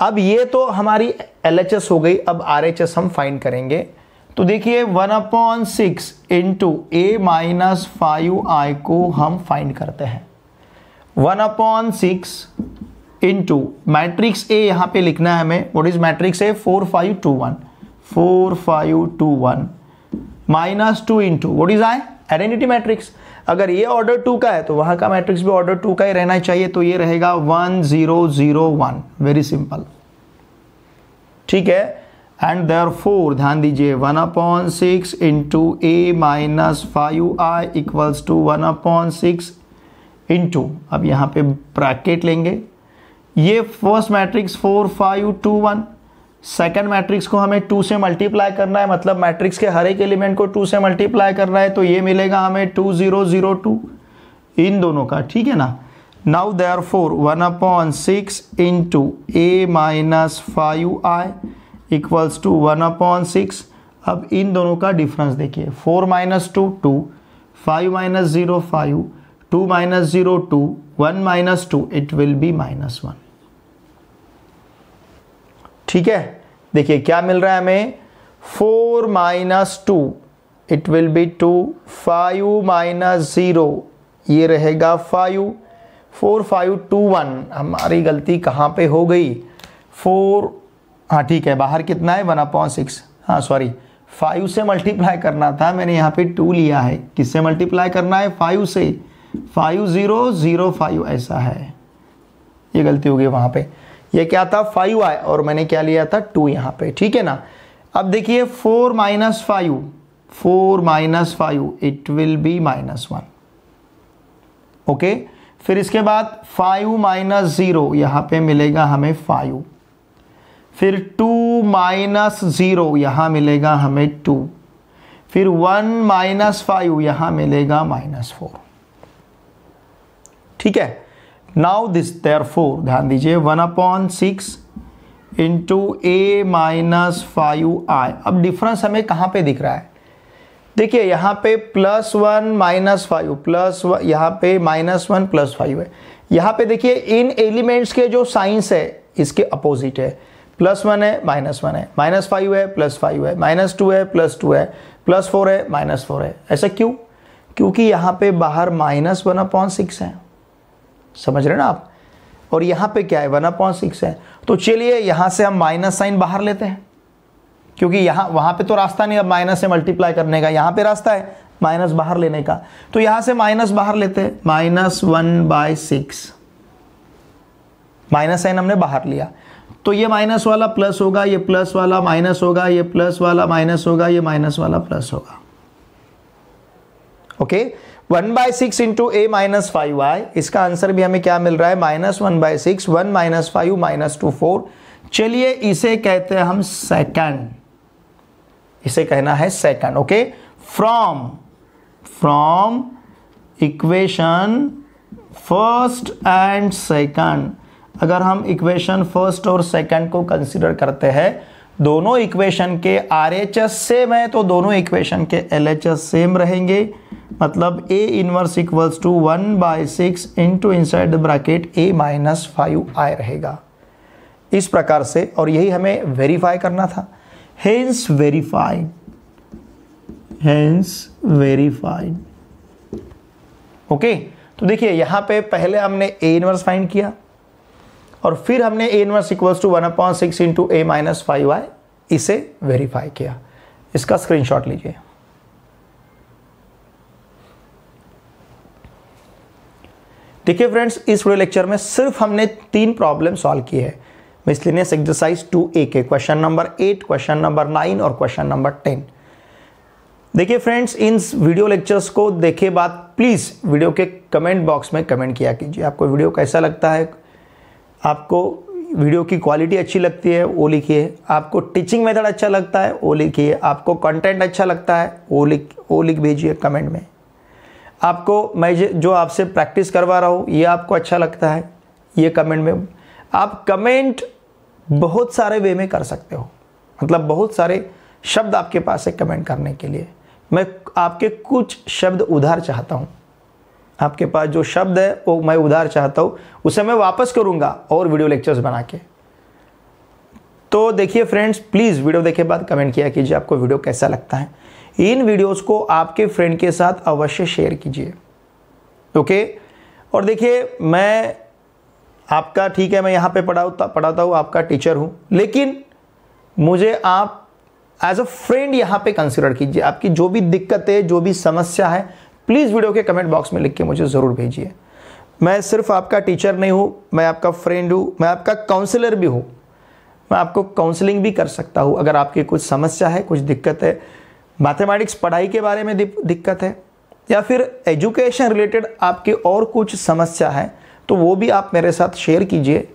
अब ये तो हमारी एल एच एस हो गई, अब आर एच एस हम फाइंड करेंगे। तो देखिए one upon six into A minus five I को हम फाइंड करते हैं। One upon six into matrix A, यहाँ पे लिखना है हमें, what is matrix A, four five two one, four five two one minus two into what is I, identity matrix. अगर ये ऑर्डर टू का है तो वहाँ का मैट्रिक्स भी ऑर्डर टू का ही रहना चाहिए, तो ये रहेगा one zero zero one, very simple. ठीक है, एंड देयरफॉर ध्यान दीजिए, one upon six into A minus five I equals to one upon six into, अब यहाँ पे ब्रैकेट लेंगे, ये first matrix four five two one, second matrix को हमें टू से मल्टीप्लाई करना है, मतलब मैट्रिक्स के हर एक एलिमेंट को टू से मल्टीप्लाई करना है, तो ये मिलेगा हमें टू जीरो जीरो टू इन दोनों का। ठीक है ना, now therefore one upon six into A minus five I equals to one upon six. अब इन दोनों का डिफरेंस देखिए, four minus two two, five minus zero five, two minus zero two, one minus two, it will be minus one. ठीक है, देखिए क्या मिल रहा है हमें, four minus two it will be to, five minus zero ये रहेगा five, four five two one, हमारी गलती कहाँ पे हो गई, फोर, हाँ ठीक है, बाहर कितना है वन अपॉन सिक्स, हाँ सॉरी फाइव से मल्टीप्लाई करना था, मैंने यहाँ पे टू लिया है, किससे मल्टीप्लाई करना है, फाइव से, फाइव ज़ीरो ज़ीरो फाइव ऐसा है, ये गलती हो गई वहाँ पे, ये क्या था फाइव आया और मैंने क्या लिया था टू यहाँ पे, ठीक है ना। अब देखिए four minus five, four minus five it will be minus one, okay. फिर इसके बाद फाइव माइनस ज़ीरो यहाँ पे मिलेगा हमें फाइव, फिर टू माइनस ज़ीरो यहाँ मिलेगा हमें टू, फिर वन माइनस फाइव यहाँ मिलेगा माइनस फोर, ठीक है। नाउ दिस देयरफॉर ध्यान दीजिए one upon six into A minus five I. अब डिफरेंस हमें कहाँ पे दिख रहा है, देखिए यहाँ पे plus one minus five plus one, यहाँ पे माइनस वन प्लस फाइव है, यहाँ पे देखिए इन एलिमेंट्स के जो साइंस है इसके अपोजिट है, प्लस वन है माइनस वन है, माइनस फाइव है प्लस फाइव है, माइनस टू है प्लस टू है, प्लस फोर है माइनस फोर है। ऐसा क्यों, क्योंकि यहाँ पे बाहर माइनस वन अपॉन सिक्स है, समझ रहे ना आप, और यहाँ पे क्या है वन अपॉन सिक्स है, तो चलिए यहाँ से हम माइनस साइन बाहर लेते हैं, क्योंकि यहाँ वहाँ पे तो रास्ता नहीं, अब माइनस से मल्टीप्लाई करने का, यहाँ पे रास्ता है माइनस बाहर लेने का, तो यहाँ से माइनस बाहर लेते हैं, minus one by six, minus sign हमने बाहर लिया, तो ये माइनस वाला प्लस होगा, ये प्लस वाला माइनस होगा, ये प्लस वाला माइनस होगा, ये माइनस वाला प्लस होगा, okay. One by six into A minus five I, इसका आंसर भी हमें क्या मिल रहा है minus one by six, one minus five minus two four. चलिए इसे कहते हैं हम सेकंड, इसे कहना है second, okay. From from equation first and second, अगर हम इक्वेशन फर्स्ट और सेकंड को कंसीडर करते हैं, दोनों इक्वेशन के आर एच एस सेम है, तो दोनों इक्वेशन के एल एच एस सेम रहेंगे, मतलब A inverse equals to one by six into inside the bracket A minus five I रहेगा, इस प्रकार से, और यही हमें वेरीफाई करना था, hence verified, hence verified, okay. तो देखिए यहाँ पे पहले हमने ए इनवर्स फाइंड किया और फिर हमने A inverse equals to one upon six into A minus five I इसे वेरीफाई किया, इसका स्क्रीनशॉट लीजिए। देखिए फ्रेंड्स, इस वीडियो लेक्चर में सिर्फ हमने तीन प्रॉब्लम सॉल्व की है, मिसलिनियस एक्सरसाइज टू ए के question number eight, question number nine और क्वेश्चन नंबर टेन। देखिए फ्रेंड्स, इन वीडियो लेक्चर्स को देखे बाद प्लीज़ वीडियो के कमेंट बॉक्स में कमेंट किया कीजिए, आपको वीडियो कैसा लगता है, आपको वीडियो की क्वालिटी अच्छी लगती है वो लिखिए, आपको टीचिंग मेथड अच्छा लगता है वो लिखिए, आपको कंटेंट अच्छा लगता है वो लिख वो लिख भेजिए कमेंट में, आपको मैं जो आपसे प्रैक्टिस करवा रहा हूँ ये आपको अच्छा लगता है ये कमेंट में, आप कमेंट बहुत सारे वे में कर सकते हो, मतलब बहुत सारे शब्द आपके पास है कमेंट करने के लिए, मैं आपके कुछ शब्द उधार चाहता हूँ, आपके पास जो शब्द है वो मैं उधार चाहता हूँ, उसे मैं वापस करूँगा और वीडियो लेक्चर्स बना के। तो देखिए फ्रेंड्स, प्लीज़ वीडियो देखे बाद कमेंट किया कीजिए आपको वीडियो कैसा लगता है, इन वीडियोस को आपके फ्रेंड के साथ अवश्य शेयर कीजिए, ओके। और देखिए मैं आपका, ठीक है मैं यहाँ पे पढ़ाता पढ़ाता हूँ, आपका टीचर हूँ, लेकिन मुझे आप एज अ फ्रेंड यहाँ पे कंसिडर कीजिए, आपकी जो भी दिक्कतें जो भी समस्या है प्लीज़ वीडियो के कमेंट बॉक्स में लिख के मुझे ज़रूर भेजिए। मैं सिर्फ आपका टीचर नहीं हूँ, मैं आपका फ्रेंड हूँ, मैं आपका काउंसलर भी हूँ, मैं आपको काउंसलिंग भी कर सकता हूँ, अगर आपकी कुछ समस्या है कुछ दिक्कत है, मैथमेटिक्स पढ़ाई के बारे में दिक्कत है या फिर एजुकेशन रिलेटेड आपकी और कुछ समस्या है, तो वो भी आप मेरे साथ शेयर कीजिए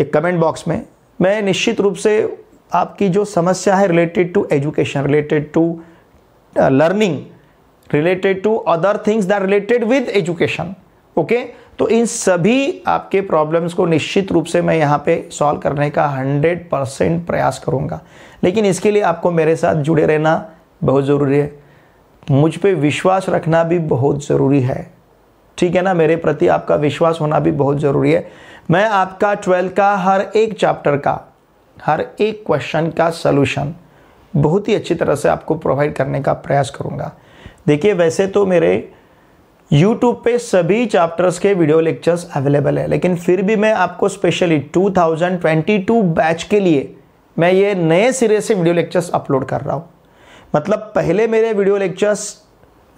एक कमेंट बॉक्स में, मैं निश्चित रूप से आपकी जो समस्या है related to education, related to learning, related to other things that related with education, okay, तो इन सभी आपके प्रॉब्लम्स को निश्चित रूप से मैं यहाँ पे सॉल्व करने का हंड्रेड परसेंट प्रयास करूँगा, लेकिन इसके लिए आपको मेरे साथ जुड़े रहना बहुत ज़रूरी है, मुझ पे विश्वास रखना भी बहुत ज़रूरी है, ठीक है ना, मेरे प्रति आपका विश्वास होना भी बहुत ज़रूरी है। मैं आपका ट्वेल्थ का हर एक चैप्टर का हर एक क्वेश्चन का सलूशन बहुत ही अच्छी तरह से आपको प्रोवाइड करने का प्रयास करूँगा। देखिए वैसे तो मेरे यूट्यूब पे सभी चैप्टर्स के वीडियो लेक्चर्स अवेलेबल है, लेकिन फिर भी मैं आपको specially two thousand twenty two batch के लिए मैं ये नए सिरे से वीडियो लेक्चर्स अपलोड कर रहा हूँ। मतलब पहले मेरे वीडियो लेक्चर्स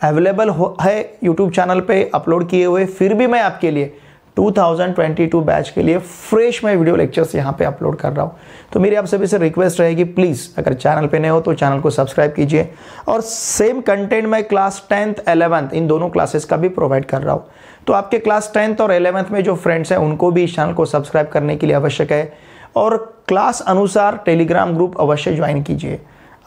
अवेलेबल हो है यूट्यूब चैनल पे अपलोड किए हुए, फिर भी मैं आपके लिए two thousand twenty two batch के लिए फ्रेश मैं वीडियो लेक्चर्स यहाँ पे अपलोड कर रहा हूँ। तो मेरी आप सभी से रिक्वेस्ट रहेगी, प्लीज़ अगर चैनल पे नए हो तो चैनल को सब्सक्राइब कीजिए। और सेम कंटेंट मैं क्लास टेंथ एलेवंथ इन दोनों क्लासेस का भी प्रोवाइड कर रहा हूँ। तो आपके क्लास टेंथ और एलेवंथ में जो फ्रेंड्स हैं उनको भी इस चैनल को सब्सक्राइब करने के लिए आवश्यक है। और क्लास अनुसार टेलीग्राम ग्रुप अवश्य ज्वाइन कीजिए।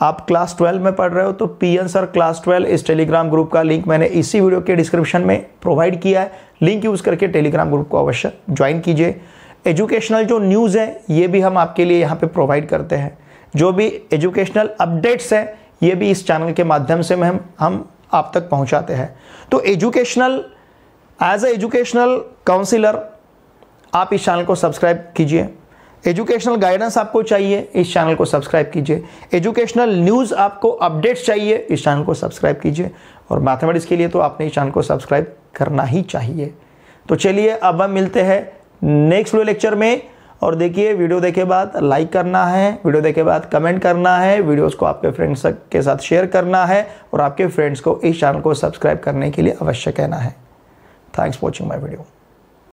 आप क्लास ट्वेल्व में पढ़ रहे हो तो P N sir class twelve इस टेलीग्राम ग्रुप का लिंक मैंने इसी वीडियो के डिस्क्रिप्शन में प्रोवाइड किया है, लिंक यूज़ करके टेलीग्राम ग्रुप को अवश्य ज्वाइन कीजिए। एजुकेशनल जो न्यूज़ है ये भी हम आपके लिए यहाँ पे प्रोवाइड करते हैं, जो भी एजुकेशनल अपडेट्स हैं ये भी इस चैनल के माध्यम से हम हम आप तक पहुँचाते हैं। तो educational as a educational counsellor आप इस चैनल को सब्सक्राइब कीजिए। एजुकेशनल गाइडेंस आपको चाहिए, इस चैनल को सब्सक्राइब कीजिए। एजुकेशनल न्यूज़ आपको अपडेट्स चाहिए, इस चैनल को सब्सक्राइब कीजिए। और मैथमेटिक्स के लिए तो आपने इस चैनल को सब्सक्राइब करना ही चाहिए। तो चलिए अब हम मिलते हैं नेक्स्ट वीडियो लेक्चर में। और देखिए वीडियो देखे बाद लाइक करना है, वीडियो देखे बाद कमेंट करना है, वीडियोज़ को आपके फ्रेंड्स के साथ शेयर करना है और आपके फ्रेंड्स को इस चैनल को सब्सक्राइब करने के लिए अवश्य कहना है। Thanks for watching my video.